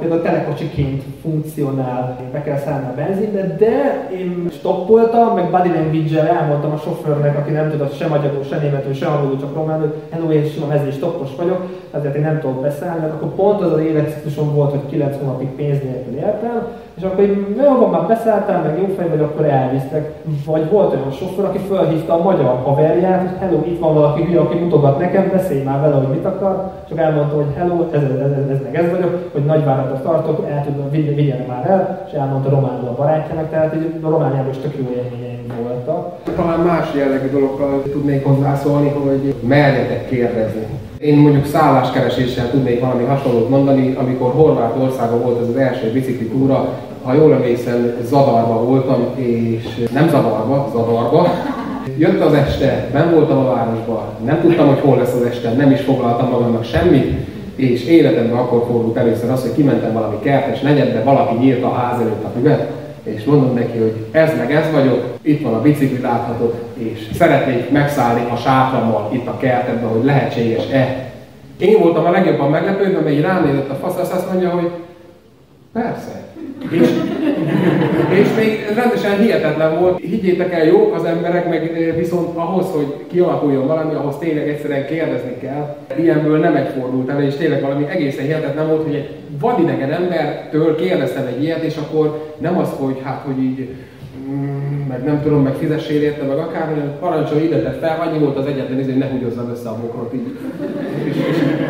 például telekocsiként funkcionál, be kell szállni a benzinbe, de én stoppoltam, meg body language-el elmondtam a sofőrnek, aki nem tudott se magyarul, se németül, se angolul, csak románul, hello, én simán ezért stoppos vagyok, azért én nem tudok beszállni, akkor pont az az életciklusom volt, hogy 9 hónapig pénz nélkül éltem, és akkor így, jó, már beszálltál, meg jó fej vagy, akkor elvisztek. Vagy volt olyan sofőr, aki felhívta a magyar haverját, hogy hello, itt van valaki hülye, aki mutogat nekem, beszélj már vele, hogy mit akar. Csak elmondta, hogy hello, ez vagyok, hogy Nagyváratra tartok, el tudom, vigyenek már el, és elmondta románul a barátjának, tehát így a Romániában is tök jó élményeim voltak. Talán más jellegű dologkal tudnék hozzászólni, hogy merjetek kérdezni. Én mondjuk szálláskereséssel tudnék valami hasonlót mondani, amikor Horvátországban volt ez az első biciklitúra, ha jól emlékszem, zavarba voltam, és nem zavarba. Jött az este, nem voltam a városban, nem tudtam, hogy hol lesz az este, nem is foglaltam magamnak semmit, és életemben akkor fordult először az, hogy kimentem valami kertes negyedbe, valaki nyílt a ház előtt a füvet, és mondom neki, hogy ez meg ez vagyok, itt van a bicikli, láthatod, és szeretnék megszállni a sátrammal itt a kertedben, hogy lehetséges-e. Én voltam a legjobban meglepődve, mert így ránézett a fasz, azt mondja, hogy persze. És még rendesen hihetetlen volt. Higgyétek el, jók az emberek, meg viszont ahhoz, hogy kialakuljon valami, ahhoz tényleg egyszerűen kérdezni kell. Ilyenből nem megfordult el, és tényleg valami egészen hihetetlen volt, hogy egy vadidegen embertől kérdeztem egy ilyet, és akkor nem az, hogy hát, hogy így meg nem tudom, meg fizessél érte, meg akárhogy, hogy parancsolj ide, te fel, annyi volt az egyetlen, hogy ne húgyozzam össze a bokrot így. És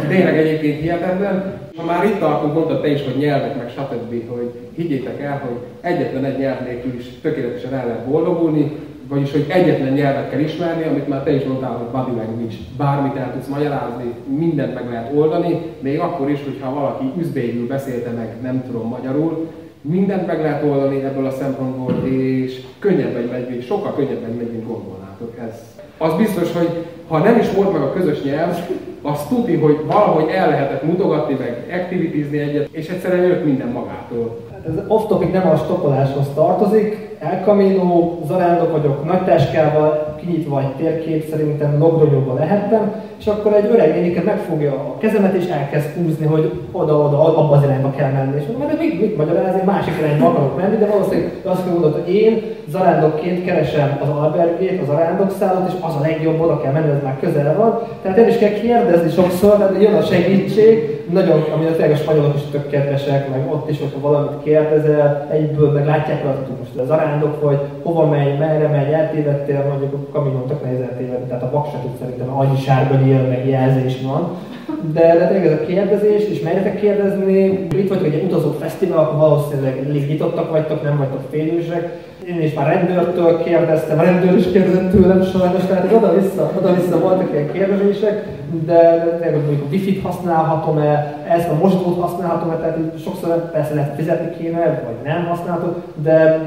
tényleg egyébként hihetetlen. Ha már itt tartunk, mondtad te is, hogy nyelvek, meg stb., hogy higgyétek el, hogy egyetlen egy nyelv nélkül is tökéletesen el lehet boldogulni, vagyis hogy egyetlen nyelvet kell ismerni, amit már te is mondtál, hogy body language. Bármit el tudsz magyarázni, mindent meg lehet oldani, még akkor is, hogyha valaki üzbékül beszélte meg, nem tudom, magyarul, mindent meg lehet oldani ebből a szempontból, és könnyebben megy, sokkal könnyebben megy, mint gondolnátok ez. Az biztos, hogy ha nem is volt meg a közös nyelv, az tudni, hogy valahogy el lehetett mutogatni, meg aktivitizni egyet, és egyszerűen jött minden magától. Ez off-topic nem a stoppoláshoz tartozik. El Camino, zarándok vagyok, nagy táskával, kinyitva egy térkép, szerintem Logroñóba lehettem, és akkor egy öreg nénike megfogja a kezemet és elkezd húzni, hogy oda-oda, abba az irányba kell menni. És mondom, mert mit magyarázni, másik irányba akarok menni, de valószínűleg azt mondod, hogy én zarándokként keresem az albergét, az zarándokszállót, és az a legjobb, oda kell menni, ez már közel van. Tehát én is kell kérdezni sokszor, de jön a segítség, nagyon, amire tényleg a spanyolok is tök kedvesek, meg ott is, hogyha valamit kérdezel, egyből meg látják rajtuk most az zarándok, vagy hova megy, merre megy, eltévedtél, mondjuk a kaminon tök nehéz eltévedni, tehát a vak se tud, szerintem annyi sárbeli jelzés van. De tényleg ez a kérdezés, és merjetek kérdezni, itt vagytok egy utazó fesztivál, akkor valószínűleg elég nyitottak vagytok, nem vagytok félősek. Én is már rendőrtől kérdeztem, a rendőr is kérdezett tőlem sajnos, tehát oda-vissza voltak ilyen kérdezések, de tényleg mondjuk a Wi-Fi-t használhatom-e, ezt a mosdót használhatom-e, tehát sokszor persze lehet fizetni kéne, vagy nem használhatok, de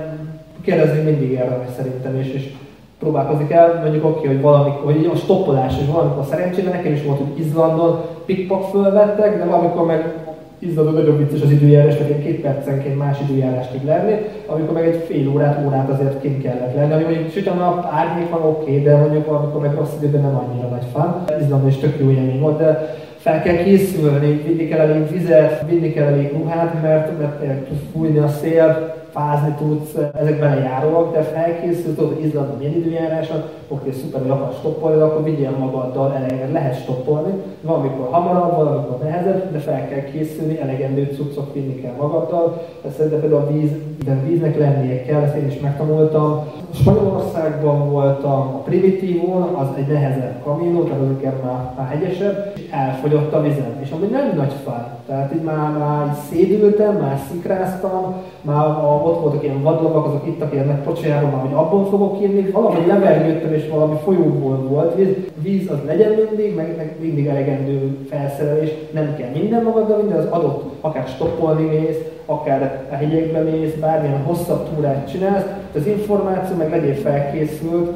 kérdezni mindig érdemes szerintem is. És próbálkozik el, mondjuk oké, hogy valamikor, hogy a stoppolás és valamikor szerencsére, nekem is volt, hogy Izlandon pikpak fölvettek, de valamikor meg Izlandon nagyon vicces az időjárás, nekem 2 percenként más időjárást tud lenni, amikor meg egy fél órát azért kint kellett lenni, ami mondjuk süt a nap, árnyék van oké, de mondjuk valamikor meg rossz időben nem annyira nagy fán. Izlandon is tök jó élmény volt, de fel kell készülni, vinni kell elég vizet, vinni kell elég ruhát, mert tud fújni a szél, fázni tudsz, ezekben járulok, de felkészült, tudod, hogy Izlandon milyen időjáráson, oké, szuper, hogy akarsz stoppolni, akkor vigyél magaddal, eleget lehet stoppolni. Valamikor hamarabb, valamikor nehezebb, de fel kell készülni, elegendő cuccok vinni kell magaddal. Szerintem például a víz, de víznek lennie kell, ezt én is megtanultam. Spanyolországban voltam, a Primitivón, az egy nehezebb Camino, tehát ezeken már hegyesebb, és elfogyott a vizem. És amúgy nem nagy fáj, tehát így már szédültem, már szikráztam, már ott voltak ilyen vadlovak, azok ittak ilyen megpocsájáról már, hogy abból fogok írni, valahogy levergődtem és valami folyóból volt víz. Víz az legyen mindig, meg mindig elegendő felszerelés, nem kell minden magaddal, minden az adott, akár stoppolni mész, akár a hegyekbe mész, bármilyen hosszabb túrát csinálsz, az információ meg legyél felkészült,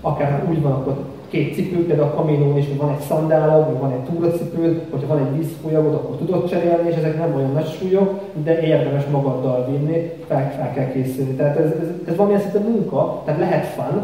akár úgy van, akkor 2 cipőd, például a Caminón is, hogy van egy szandálod, vagy van egy túracipőd, hogyha van egy vízfolyagod, akkor tudod cserélni, és ezek nem olyan nagy súlyok, de érdemes magaddal vinni, fel kell készülni. Tehát ez valamilyen szinte munka, tehát lehet fun,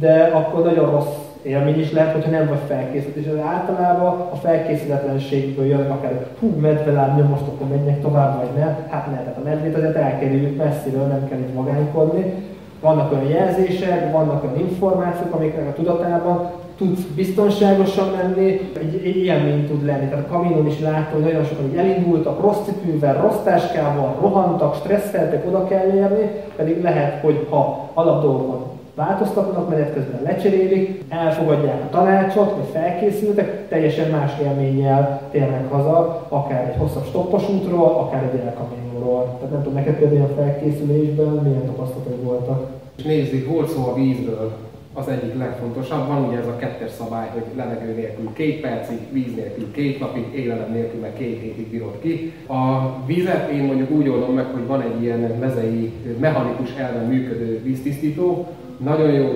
de akkor nagyon rossz élmény is lehet, hogyha nem vagy felkészült, és általában a felkészületlenségből jön, akár hú, medve lábnyom, most akkor menjek tovább, vagy ne, hát ne, tehát a medvét azért elkerüljük messziről, nem kell itt magánykodni. Vannak olyan jelzések, vannak olyan információk, amiknek a tudatában tudsz biztonságosan menni, egy élmény tud lenni. Tehát a Caminon is látom, hogy nagyon sokan elindultak rossz cipővel, rossz táskával, rohantak, stresszeltek, oda kell érni, pedig lehet, hogy ha alapdolgokon változtatnak, menet közben lecserélik, elfogadják a tanácsot, hogy felkészültek, teljesen más élménnyel térnek haza, akár egy hosszabb stoppos útról, akár egy El Caminóról. Tehát nem tudom, neked például a felkészülésben milyen tapasztalatok voltak? És nézzük, volt szó a vízről, az egyik legfontosabb. Van ugye ez a 2-es szabály, hogy levegő nélkül 2 percig, víz nélkül 2 napig, élelem nélkül meg 2 hétig bírod ki. A vizet én mondjuk úgy oldom meg, hogy van egy ilyen mezei, mechanikus elven működő víztisztító. Nagyon jó,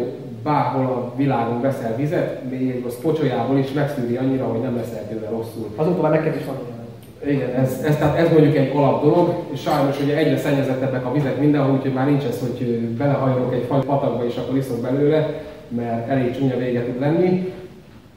bárhol a világon veszel vizet, még az pocsolyából is megszűri annyira, hogy nem leszel tőle rosszul. Azóta már neked is van ilyen. Igen, ez mondjuk egy alap dolog, és sajnos ugye egyre szennyezettebbek a vizek mindenhol, úgyhogy már nincs ez, hogy belehajolok egy patakba és akkor iszok belőle, mert elég csúnya vége tud lenni.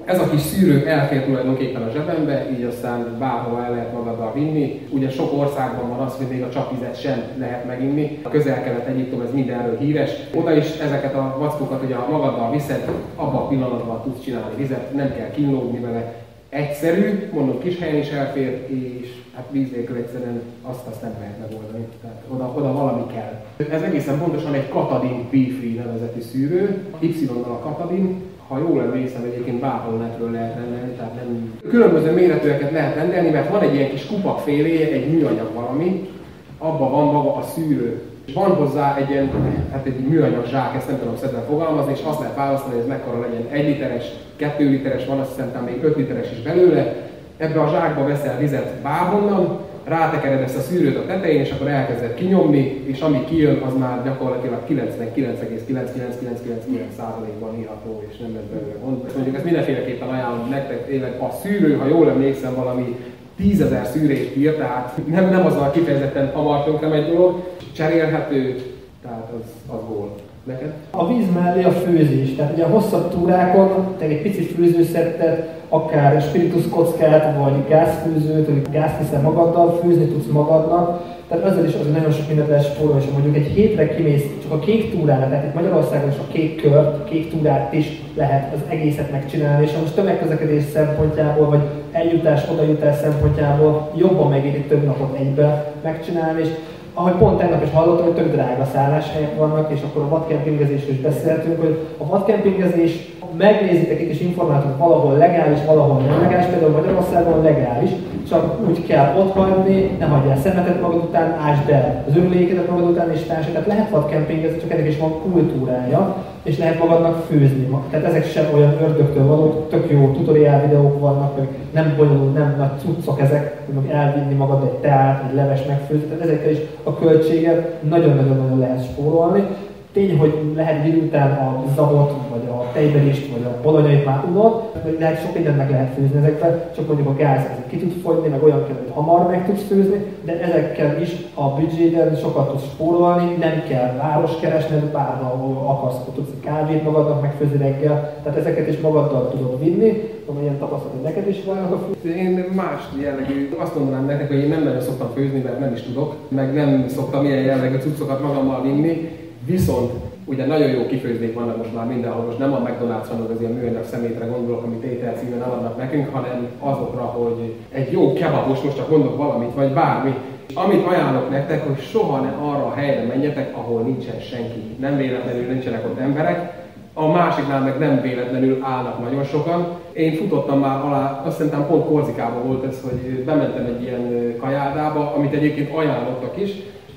Ez a kis szűrő elfér tulajdonképpen a zsebembe, így aztán bárhol el lehet magaddal vinni. Ugye sok országban van az, hogy még a csapvizet sem lehet meginni. A Közel-Kelet, Egyiptom, ez mindenről híres. Oda is ezeket a vackokat, ugye ha magaddal viszed, abban a pillanatban tudsz csinálni vizet, nem kell kínlódni vele. Egyszerű, mondom, kis helyen is elfér, és hát víz nélkül egyszerűen azt nem lehet megoldani. Tehát oda valami kell. Ez egészen pontosan egy Katadyn BeFree nevezetű szűrő, Y-nal a Katadyn. Ha jól emlékszem, egyébként bárhol netről lehet rendelni, tehát nem... Különböző méretűeket lehet rendelni, mert van egy ilyen kis kupakféléje, egy műanyag valami, abban van maga a szűrő. És van hozzá egy ilyen, hát egy műanyag zsák, ezt nem tudom szedben fogalmazni, és azt lehet választani, hogy ez mekkora legyen, 1 literes, 2 literes, van azt hiszem, még 5 literes is belőle. Ebbe a zsákba veszel vizet bárhonnan, rátekered ezt a szűrőt a tetején, és akkor elkezded kinyomni, és ami kijön, az már gyakorlatilag 99,9999%-ban írható, és nem lesz belőle gond. Mondjuk ezt mindenféleképpen ajánlom nektek, tényleg a szűrő, ha jól emlékszem, valami 10 000 szűrést ír, tehát nem azzal kifejezetten hamartönk nem egy dolog, cserélhető, tehát az gól. Neked? A víz mellé a főzés, tehát ugye a hosszabb túrákon egy pici főzőszettet, akár spiritus kockát, vagy gázfőzőt, vagy gázt hiszel magaddal, főzni tudsz magadnak. Tehát ezzel is azért nagyon sok mindent lehet spórolni, és mondjuk egy hétre kimész csak a kék túrára, tehát itt Magyarországon is a kék kört, kék túrát is lehet az egészet megcsinálni, és most tömegközlekedés szempontjából, vagy eljutás-odajutás szempontjából jobban megéri több napot egyben megcsinálni. És ahogy pont tegnap is hallottam, hogy tök drága szálláshelyek vannak, és akkor a vadkempingezésről is beszéltünk, hogy a vadkempingezés megnézitek itt és informáltok, valahol legális, valahol nem legális, például Magyarországon legális, csak úgy kell ott hagyni, ne hagyjál szemetet magad után, ásd el az örülékedet magad után és társadalmat. Tehát lehet vadkempingezni, csak ennek is van kultúrája, és lehet magadnak főzni. Tehát ezek sem olyan ördögtől valók, tök jó tutoriál videók vannak, meg nem bonyolult, nem nagy cuccok ezek, meg elvinni magad egy teát, egy leves megfőzni, tehát ezekkel is a költséget nagyon-nagyon lehet spórolni. Tény, hogy lehet délután a zabot, vagy a tejberést, vagy a bolonyait már unod, vagy lehet sok mindent meg lehet főzni ezekben, csak mondjuk a gáz ki tud fogyni, meg olyan kell, hogy hamar meg tudsz főzni, de ezekkel is a büdzséden sokat tudsz spórolni, nem kell város keresned, bárhol akarsz, hogy tudsz kávét magadnak megfőzni reggel, tehát ezeket is magaddal tudod vinni, amilyen tapasztalat neked is vannak a főzni. Én más jellegű, azt mondanám nektek, hogy én nem nagyon szoktam főzni, mert nem is tudok, meg nem szoktam ilyen jellegű cuccokat magammal vinni. Viszont ugye nagyon jó kifőznék vannak most már mindenhol, most nem a McDonald's, hanem az ilyen műanyag szemétre gondolok, amit étel címen adnak nekünk, hanem azokra, hogy egy jó kebabos, most csak mondok valamit, vagy bármi. Amit ajánlok nektek, hogy soha ne arra a helyre menjetek, ahol nincsen senki. Nem véletlenül nincsenek ott emberek. A másiknál meg nem véletlenül állnak nagyon sokan. Én futottam már alá, azt szerintem pont Korzikában volt ez, hogy bementem egy ilyen kajárdába, amit egyébként ajánlottak is.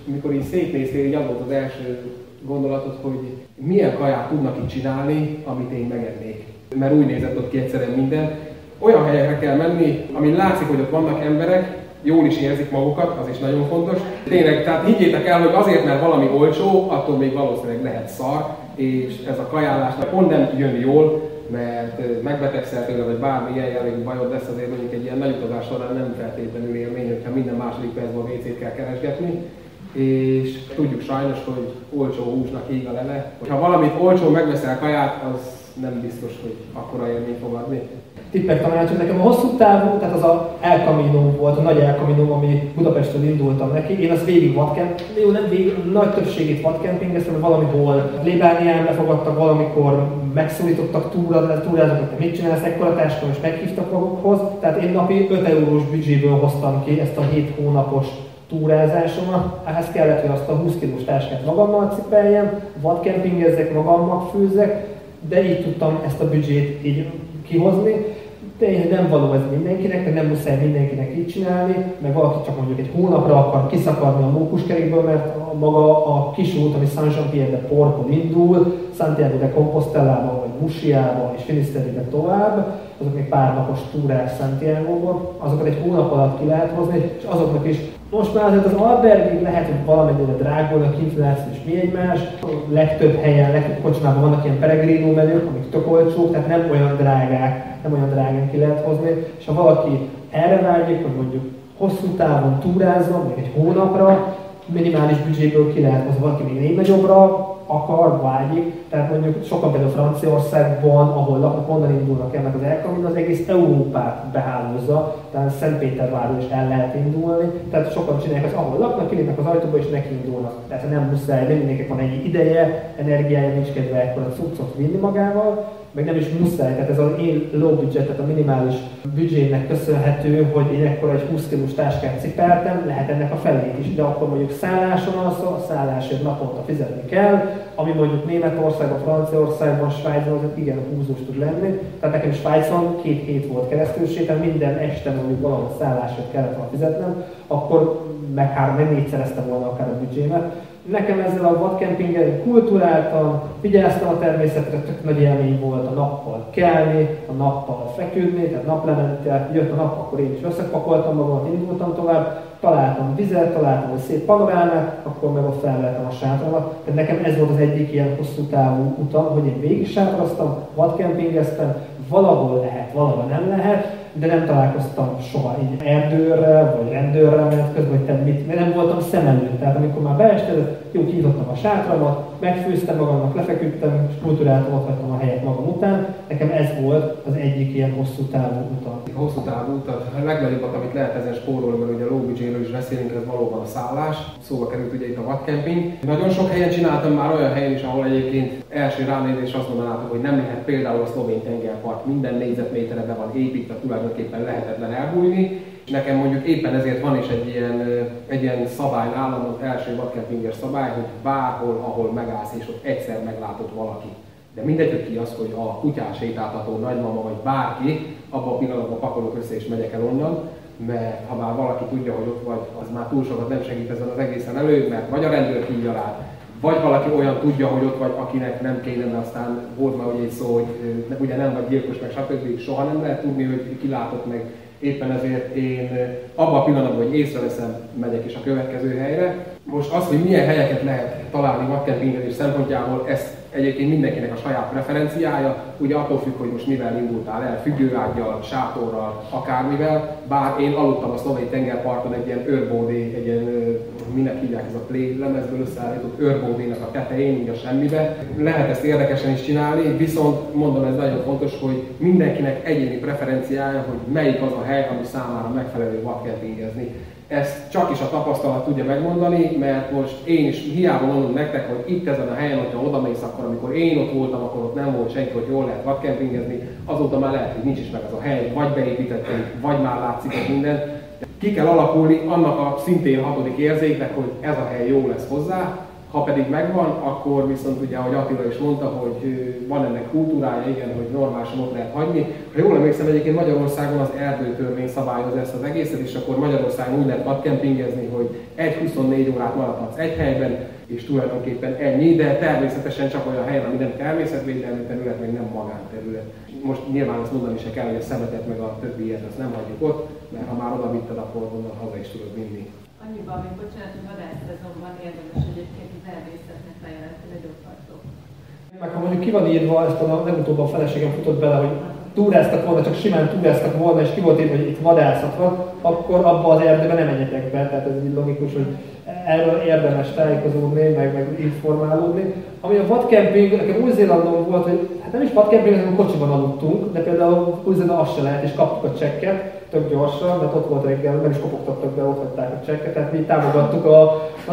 Amikor így szétnéztél, így adott az első gondolatot, hogy milyen kaját tudnak itt csinálni, amit én megennék. Mert úgy nézett ott ki egyszerűen minden. Olyan helyekre kell menni, amin látszik, hogy ott vannak emberek, jól is érzik magukat, az is nagyon fontos. Tényleg, tehát higgyétek el, hogy azért, mert valami olcsó, attól még valószínűleg lehet szar, és ez a kajálásnak pont nem jön jól, mert megbetegszel tőle, vagy bármilyen jellegű bajod lesz, azért mondjuk egy ilyen nagy utazás során nem feltétlenül élmény, hogyha minden második percben a WC-t kell keresgetni. És tudjuk sajnos, hogy olcsó húsnak ég a lele. Ha valamit olcsó megveszel kaját, az nem biztos, hogy akkora élményt fog adni. Tippek, tanácsok nekem a hosszú távú, tehát az a El Camino volt, a nagy El Camino, ami Budapestről indultam neki. Én azt végig vadkempingeztem, jó nem végig, nagy többségét vadkempingeztem, mert valamikor Plébánián befogadtak, valamikor megszólítottak túrázókat, hogy mit csinálsz, ekkora táska, és meghívtak magukhoz. Tehát én napi 5 eurós büdzséből hoztam ki ezt a 7 hónapos túrázásomat, ehhez kellett, hogy azt a 20 kilós táskát magammal cipeljem, vadkempingezzek, magammal főzzek, de így tudtam ezt a büdzsét így kihozni. Tényleg nem való ez mindenkinek, meg nem muszáj mindenkinek így csinálni, meg valaki csak mondjuk egy hónapra akar kiszakadni a mókuskerékből, mert maga a kis út, ami Saint-Jean-Pierre-de-Porton indul, Santiago de Compostellába, vagy Busiába és Finisterre tovább, azok még pár napos túrás Santiago-ban, azokat egy hónap alatt ki lehet hozni, és azoknak is most már azért az albergig lehet, hogy valamennyire drágulnak, infláció és mi egymás. Legtöbb helyen, legtöbb kocsmában vannak ilyen peregrino menők, amik tök olcsók, tehát nem olyan drágák, nem olyan drágán ki lehet hozni. És ha valaki erre vágyik, hogy mondjuk hosszú távon túrázzon, még egy hónapra, minimális büdzséből ki lehet hozni, valaki még négy nagyobbra akar, vágyik. Tehát mondjuk sokan például Franciaországban, ahol laknak, onnan indulnak ennek az El Camino, az egész Európát behálózza, tehát Szentpéterváról is el lehet indulni. Tehát sokan csinálják azt, ahol laknak, kilépnek az ajtóba és neki indulnak. Tehát nem muszáj, nem mindenkinek van egy ideje, energiája, nincs kedve ekkora cuccot vinni magával, meg nem is muszáj. Tehát ez az én low budget, tehát a minimális büdzsének köszönhető, hogy én ekkora egy 20 kilós táskát cipeltem, lehet ennek a felét is, de akkor mondjuk szálláson alszol, a szállásért naponta fizetni kell, ami mondjuk Németországban, Franciaországban, Svájcban azért igen húzós tud lenni. Tehát nekem Svájcban 2 hét volt keresztülségen, minden este mondjuk valahol szállásért kellett volna fizetnem, akkor meg 3-4-szereztem volna akár a büdzsémet. Nekem ezzel a vadkempinggel kulturáltam, figyeltem a természetre, tök nagy élmény volt a nappal kelni, a nappal feküdni, tehát naplemente, jött a nap, akkor én is összepakoltam magamat, indultam tovább, találtam vizet, találtam egy szép panorámát, akkor meg ott felvettem a sátramat. Tehát nekem ez volt az egyik ilyen hosszú távú utam, hogy én végig sátraztam, vadkempingeztem, valahol lehet, valahol nem lehet, de nem találkoztam soha így erdőrrel, vagy rendőrrel, mert közben, hogy te mit, mert nem voltam szem előtt. Tehát amikor már beestedett, jó, kinyitottam a sátramat, megfőztem magamnak, lefeküdtem, és kulturáltam, ott vettem a helyet magam után. Nekem ez volt az egyik ilyen hosszú távú utam. Hosszú távú utat, a legnagyobbat, amit lehet ezen spórolni, mert ugye a low budgetről is beszélünk, ez valóban a szállás. Szóba került ugye itt a vadkemping. Nagyon sok helyen csináltam már, olyan helyen is, ahol egyébként első ránézés azt mondanátok, hogy nem lehet például a szlovén tengerpart, minden négyzetméterre be van építve, tulajdonképpen lehetetlen elbújni. Nekem mondjuk éppen ezért van is egy ilyen szabály nálam, az első vadkempinges szabály, hogy bárhol, ahol megállsz és ott egyszer meglátod valaki. De mindegy, hogy ki az, hogy a kutyás sétáltató nagymama vagy bárki, abban a pillanatban pakolok össze és megyek el onnan, mert ha már valaki tudja, hogy ott vagy, az már túl sokat nem segít ezen az egészen elő, mert vagy a rendőr hívja rá, vagy valaki olyan tudja, hogy ott vagy, akinek nem kéne, mert aztán volt már ugye egy szó, hogy ugye nem vagy gyilkos, meg stb. Soha nem lehet tudni, hogy ki látott meg. Éppen ezért én abban a pillanatban, hogy észreveszem, megyek is a következő helyre. Most az, hogy milyen helyeket lehet találni vadkempingezés szempontjából, ez egyébként mindenkinek a saját preferenciája, ugye attól függ, hogy most mivel indultál el, függőággyal, sátorral, akármivel, bár én aludtam a szlovén tengerparton egy ilyen őrbódé, egy ilyen, minek hívják, ez a play lemezből összeállított őrbódének a tetején, így a semmibe. Lehet ezt érdekesen is csinálni, viszont mondom, ez nagyon fontos, hogy mindenkinek egyéni preferenciája, hogy melyik az a hely, ami számára megfelelő vadkempingezni. Ezt csak is a tapasztalat tudja megmondani, mert most én is hiába mondom nektek, hogy itt ezen a helyen, hogyha odamész, akkor amikor én ott voltam, akkor ott nem volt senki, hogy jól lehet vadkempingezni, azóta már lehet, hogy nincs is meg az a hely, vagy beépítették, vagy már látszik ott minden. Ki kell alakulni annak a szintén hatodik érzéknek, hogy ez a hely jó lesz hozzá, ha pedig megvan, akkor viszont ugye, ahogy Attila is mondta, hogy van ennek kultúrája, igen, hogy normálisan ott lehet hagyni. Ha jól emlékszem, egyébként Magyarországon az erdőtörvény szabályozza ezt az egészet, és akkor Magyarországon úgy lehet vadkempingezni, hogy 1-24 órát maradhatsz egy helyben, és tulajdonképpen ennyi, de természetesen csak olyan helyen, ami nem természetvédelmi terület, még nem magánterület. Most nyilván azt mondani se kell, hogy a szemetet meg a többi ilyet azt nem hagyjuk ott, mert ha már oda vitted, akkor onnan haza is tudod vinni. Annyiban, hogy bocsánat, hogy vadászszezonban érdemes egyébként az elvészetnek bejelentő legyópartok. Meg ha mondjuk ki van írva, ezt a legutóbb a feleségem futott bele, hogy túráztak volna, csak simán túráztak volna, és ki volt írva, hogy itt vadászat van, akkor abba az erdőbe nem menjetek be, tehát ez így logikus, hogy erről érdemes tájékozódni, meg informálódni. Ami a vadkemping, nekem Új-Zélandon volt, hogy hát nem is vadkemping, hanem kocsiban aludtunk, de például Új-Zélandon azt se lehet, és kaptuk a csekket, tök gyorsan, mert ott volt reggel, meg is kopogtattak be, ott hagyták a csekket, tehát mi támogattuk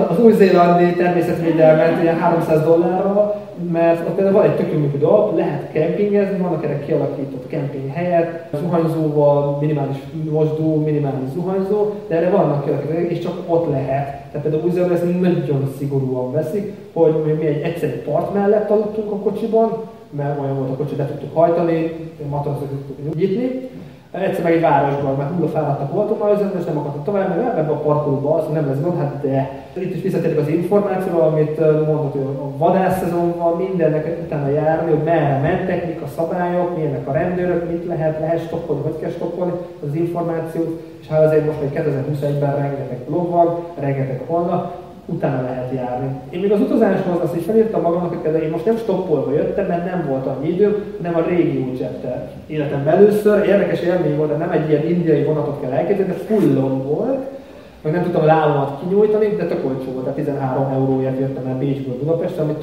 az új-zélandi természetvédelmet ilyen $300, mert ott például van egy tök működő app, lehet kempingezni, vannak erre kialakított kempinghelyek, zuhanyzóval, minimális mosdó, minimális zuhanyzó, de erre vannak kialakított, és csak ott lehet. Tehát például Új-Zélandon ezt nagyon szigorúan veszik, hogy mi egy egyszerű part mellett aludtunk a kocsiban, mert olyan volt a kocsi, be tudtuk hajtani, matracot tudtuk nyitni. Egyszer meg egy városban, mert hullafáradtak voltam már az és nem akartam tovább, mert ebben a parkolóban az nem lesz gond, hát de itt is visszatérjük az információval, amit mondható, hogy a vadászszezonban mindennek utána járni, hogy merre mentek, mik a szabályok, milyenek a rendőrök, mit lehet stoppolni, hogy kell stoppolni az információt, és hát azért most még 2021-ben rengeteg blog van, rengeteg honlap, utána lehet járni. Én még az utazáshoz azt is felírtam magamnak, hogy én most nem stoppolva jöttem, mert nem volt annyi idő, hanem a régi útcsettel. Életemben először érdekes élmény volt, de nem egy ilyen indiai vonatot kell elképzelni, de fullon volt, meg nem tudtam a lábamat kinyújtani, de tök olcsó volt, tehát 13 euróért jöttem el Bécsből Budapestre, ami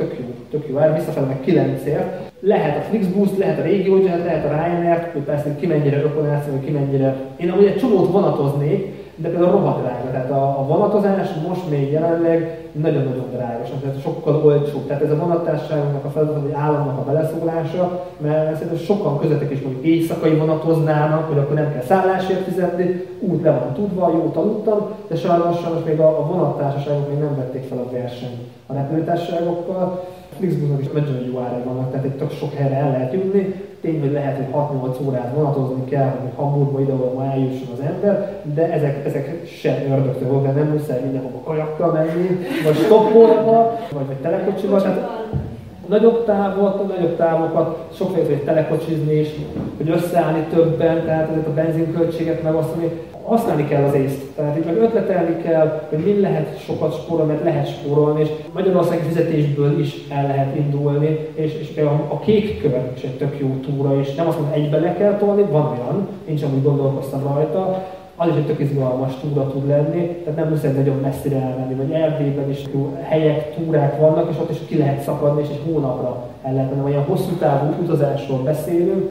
tök jó, visszafelé meg 9-ért. Lehet a Flixbus, lehet a régi útcset, lehet a Ryanair, hogy persze ki mennyire ökonáció, ki mennyire... Én amúgy egy csomót vonatoznék, de például rohadt drága, tehát a vonatozás most még jelenleg nagyon-nagyon drága, tehát sokkal olcsóbb. Tehát ez a vonattársaságnak a feladat, hogy államnak a beleszólása, mert szerintem sokan közöttek is mondjuk éjszakai vonatoznának, hogy akkor nem kell szállásért fizetni, út le van tudva, jót aludtam, de sajnos még a vonattársaságok még nem vették fel a versenyt a repülőtársaságokkal. Flixbusnak is nagyon jó árai vannak, tehát itt tök sok helyre el lehet jönni. Tény, hogy lehet, hogy 6-8 órát vonatozni kell, hogy Hamburgba ide-oda eljusson az ember, de ezek sem ördögtől voltak, nem muszáj mindenhova kajakkal menni, vagy stoppolva, vagy telekocsival. Tehát nagyobb távokat, sokféle hogy telekocsizni is, hogy összeállni többen, tehát ezeket a benzinköltséget megosztani. Használni kell az észt, tehát itt meg ötletelni kell, hogy min lehet sokat spórolni, mert lehet spórolni, és Magyarországi fizetésből is el lehet indulni, és például a kék követ is egy tök jó túra, és nem azt mondom, egybe le kell tolni, van olyan, én sem úgy gondolkoztam rajta, az is egy tök izgalmas túra tud lenni, tehát nem muszáj nagyon messzire elmenni, vagy Erdélyben is jó helyek, túrák vannak, és ott is ki lehet szakadni, és egy hónapra el lehet menni, olyan hosszú távú utazásról beszélünk,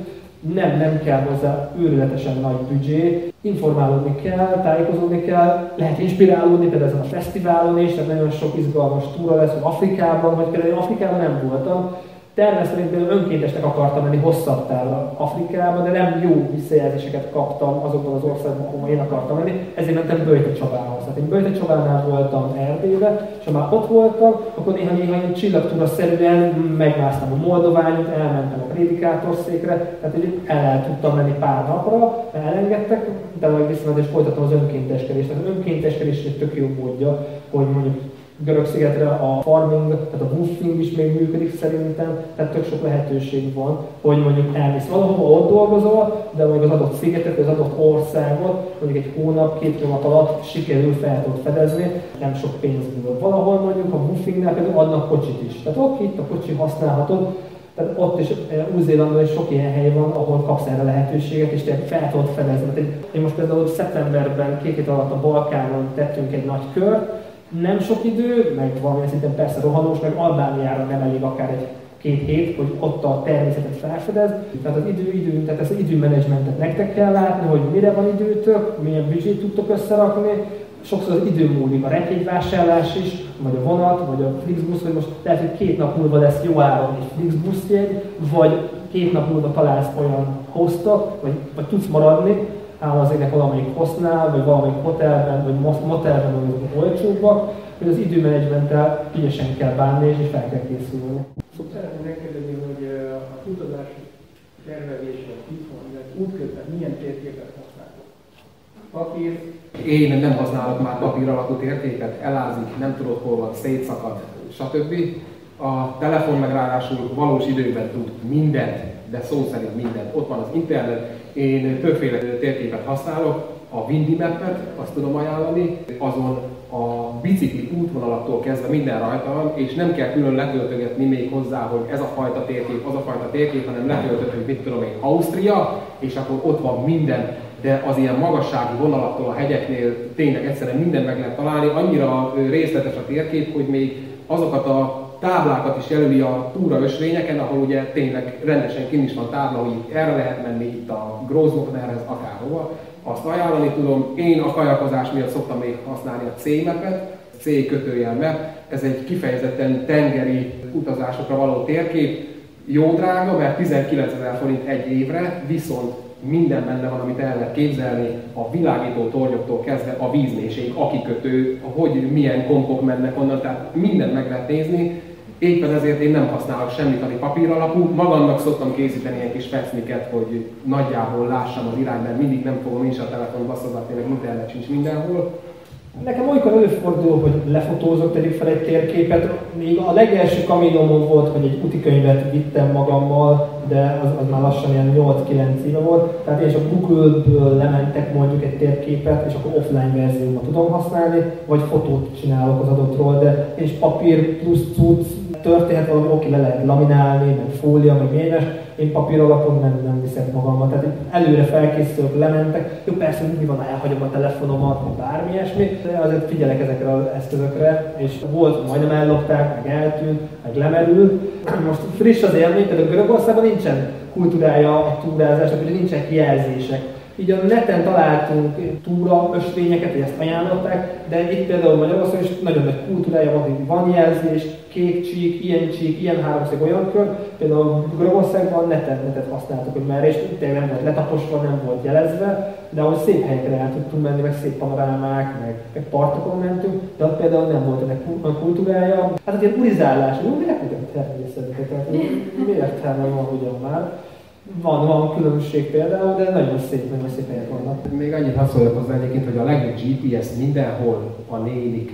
nem kell hozzá őrületesen nagy büdzsé, informálódni kell, tájékozódni kell, lehet inspirálódni, például ezen a fesztiválon is, tehát nagyon sok izgalmas túra lesz, hogy Afrikában, vagy például Afrikában nem voltam, terve szerint például önkéntesnek akartam menni hosszabb távra Afrikába, de nem jó visszajelzéseket kaptam azokban az országban, ahol én akartam menni, ezért mentem Böjte Csabához. Tehát én Böjte Csabánál voltam Erdélybe, és ha már ott voltam, akkor néha csillagtúra-szerűen megmásztam a Moldovánit, elmentem a Prédikátorszékre, tehát így el tudtam menni pár napra, elengedtek, de majd visszamentem és folytattam az önkénteskedést. Tehát az önkénteskedés egy tök jó módja, hogy mondjuk Görög-szigetre a farming, tehát a woofing is még működik szerintem, tehát tök sok lehetőség van, hogy mondjuk elmész valahova, ott dolgozol, de mondjuk az adott szigetet, az adott országot mondjuk egy hónap, 2 hónap alatt sikerül fel tud fedezni, nem sok pénzből. Valahol mondjuk a woofingnál például adnak kocsit is, tehát oké, itt a kocsi használhatod, tehát ott is, Új-Zélandon is sok ilyen hely van, ahol kapsz erre lehetőséget, és te fel tudod fedezni. Én most például szeptemberben 2 hét alatt a Balkánon tettünk egy nagy kört, nem sok idő, meg valamilyen szinten persze rohanós, meg Albániára nem elég akár egy 2 hét, hogy ott a természetet felfedez. Tehát az idő, tehát ezt az időmenedzsmentet nektek kell látni, hogy mire van időtök, milyen büdzsét tudtok összerakni. Sokszor az idő múlik, a repjegyvásárlás is, vagy a vonat, vagy a Flixbus, vagy most lehet, hogy 2 nap múlva lesz jó áron egy Flixbus jegy, vagy 2 nap múlva találsz olyan hostot, vagy tudsz maradni, államazéknek valamelyik hossznál, vagy valamelyik hotelben, vagy motelben, vagy olcsóbbak, hogy az időmenedzsmenttel ügyesen kell bánni, és fel kell készülni. Szóval szeretném megkérdezni, hogy a utazás tervezésben itthon, illetve útközben milyen térképet használok? Papír? Én nem használok már papír alapú térképet, elázik, nem tudod hol van, szétszakad, stb. A telefon meg ráadásul valós időben tud mindent, de szó szerint mindent. Ott van az internet, én többféle térképet használok, a Windy Map-et, azt tudom ajánlani, azon a bicikli útvonalattól kezdve minden rajta van, és nem kell külön letöltögetni még hozzá, hogy ez a fajta térkép, az a fajta térkép, hanem letöltöd, hogy mit tudom én, Ausztria, és akkor ott van minden, de az ilyen magassági vonalattól a hegyeknél tényleg egyszerűen mindent meg lehet találni, annyira részletes a térkép, hogy még azokat a táblákat is jelöli a túraösvényeken, ahol ugye tényleg rendesen kint is van tábla, hogy erre lehet menni, itt a Grossglocknerhez, akárhova. Azt ajánlani tudom, én a kajakozás miatt szoktam még használni a C-mapet, C-kötőjelme, ez egy kifejezetten tengeri utazásokra való térkép, jó drága, mert 19 000 forint egy évre, viszont minden benne van, amit el lehet képzelni, a világító tornyoktól kezdve a vízmélység, a kikötő, hogy milyen kompok mennek onnan, tehát mindent meg lehet nézni. Éppen ezért én nem használok semmit, ami papír alapú. Magamnak szoktam készíteni egy kis fecniket, hogy nagyjából lássam az irányt, mert mindig nem fogom is a telefon basszogatni, meg internet sincs mindenhol. Nekem olykor előfordul, hogy lefotózok, tegyük fel egy térképet. Még a legelső Caminomon volt, hogy egy utikönyvet vittem magammal, de az már lassan ilyen 8-9 éve volt. Tehát én csak Google-ből lementek mondjuk egy térképet, és akkor offline verzióban tudom használni, vagy fotót csinálok az adottról, de és papír plusz cucc, történhet valami, oké, le lehet laminálni, meg fólia, meg mélyes. Én papír alapon nem viszek magammal, tehát előre felkészülök, lementek. Jó, persze, mi van, elhagyom a telefonomat, vagy bármi ilyesmi, de azért figyelek ezekre az eszközökre, és volt, majdnem ellopták, meg eltűnt, meg lemerült. Most friss az élmény, tehát a Görögországban nincsen kultúrája a túrázásnak, ugye nincsenek jelzések. Így a neten találtunk túraösvényeket, hogy ezt ajánlották, de itt például Magyarországon is nagyon nagy kultúrája van, hogy van jelzés, kék csík, ilyen háromszög, olyan kör. Például Görögországban netet használtuk, hogy merre, és tényleg nem volt letaposva, nem volt jelezve, de ahogy szép helyekre el tudtunk menni, meg szép panorámák, meg partokon mentünk, de ott például nem volt ennek a kultúrája. Hát az ilyen urizálás, hogy miért ugyan természeteket, tehát miért nem van ugyan már. Van különbség például, de nagyon szép helyek vannak. Még annyit használok hozzá egyébként, hogy a legjobb GPS mindenhol a nénik.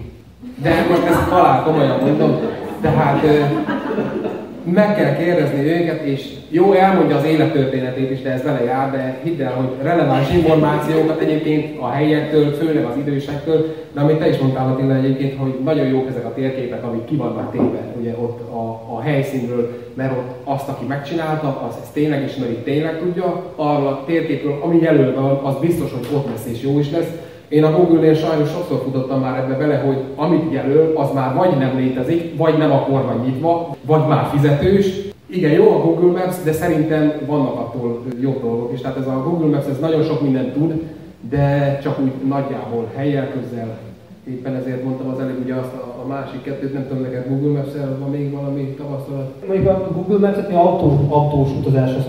De most ezt halál komolyan mondom, tehát meg kell kérdezni őket, és jó, elmondja az élettörténetét is, de ez vele jár, de hidd el, hogy releváns információkat egyébként a helyektől, főleg az idősektől, de amit te is mondtál, Attila, egyébként, hogy nagyon jók ezek a térképek, amik ki vannak téve ugye ott a helyszínről, mert ott azt, aki megcsinálta, az ezt tényleg ismeri, tényleg tudja, arról a térképről, ami jelölve van, az biztos, hogy ott lesz és jó is lesz. Én a Google-nél sajnos sokszor futottam már ebbe bele, hogy amit jelöl, az már vagy nem létezik, vagy nem akkor van nyitva, vagy már fizetős. Igen, jó a Google Maps, de szerintem vannak attól jobb dolgok is. Tehát ez a Google Maps ez nagyon sok mindent tud, de csak úgy nagyjából helyjel közel Éppen ezért mondtam az előbb ugye azt a másik kettőt, nem tudom, neked Google Maps-el van még valami tapasztalat? Mondjuk a Google Maps-et mi autós utazáshoz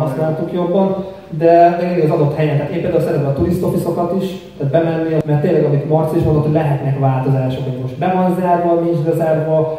használtuk jobban, de még az adott helyen. Tehát én például szeretem a turisztofiszokat is, tehát bemenni, mert tényleg, amit Marci is mondott, hogy lehetnek változások, hogy most be van zárva, nincs bezárva,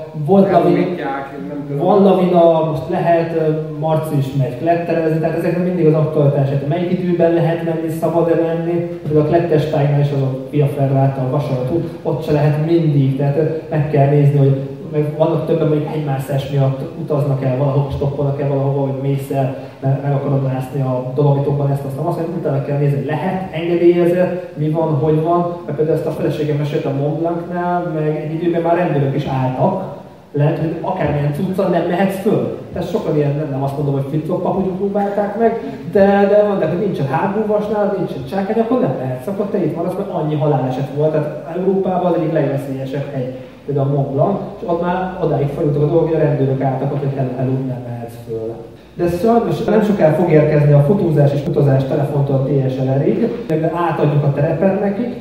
van lavina, most lehet, Marci is megy kletterezni, tehát ezeknek mindig az aktualitás, hogy melyik időben lehet menni, szabad-e menni, például a klettes tájnál is az a Via Ferrata, a vasalatul, ott se lehet mindig, tehát meg kell nézni, hogy meg vannak többen, hogy hegymászás miatt utaznak el, valahol stoppolnak el valahova, hogy mész el, mert meg akarod mászni a Dolomitokban ezt, aztán azt mondja, hogy utána kell nézni, hogy lehet, engedélyezett, mi van, hogy van, mert például ezt a feleségem mesélt a Mont Blancnál, meg egy időben már rendőrök is álltak, lehet, hogy akármilyen cucca nem mehetsz föl. Tehát sokan ilyen, nem azt mondom, hogy flip-floppa, hogy próbálták meg, de mondták, hogy nincsen háborúvasnál, nincsen csákány, akkor nem lehetsz, akkor te itt maradsz, mert annyi haláleset volt, tehát Európában az egyik legveszélyesebb hely. Például a Mont Blanc, és ott már odáig fajultak a dolgok, hogy a rendőrök álltak, hogy hello, nem mehetsz föl. De sajnos nem sokára fog érkezni a fotózás és utazás telefontól a DSLR-ig, meg átadjuk a terepet nekik.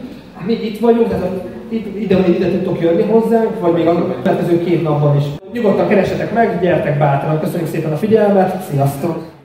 Mi itt vagyunk, tehát ide tudtok jönni hozzánk, vagy még a következő két napban is. Nyugodtan keressetek meg, gyertek bátran, köszönjük szépen a figyelmet, sziasztok!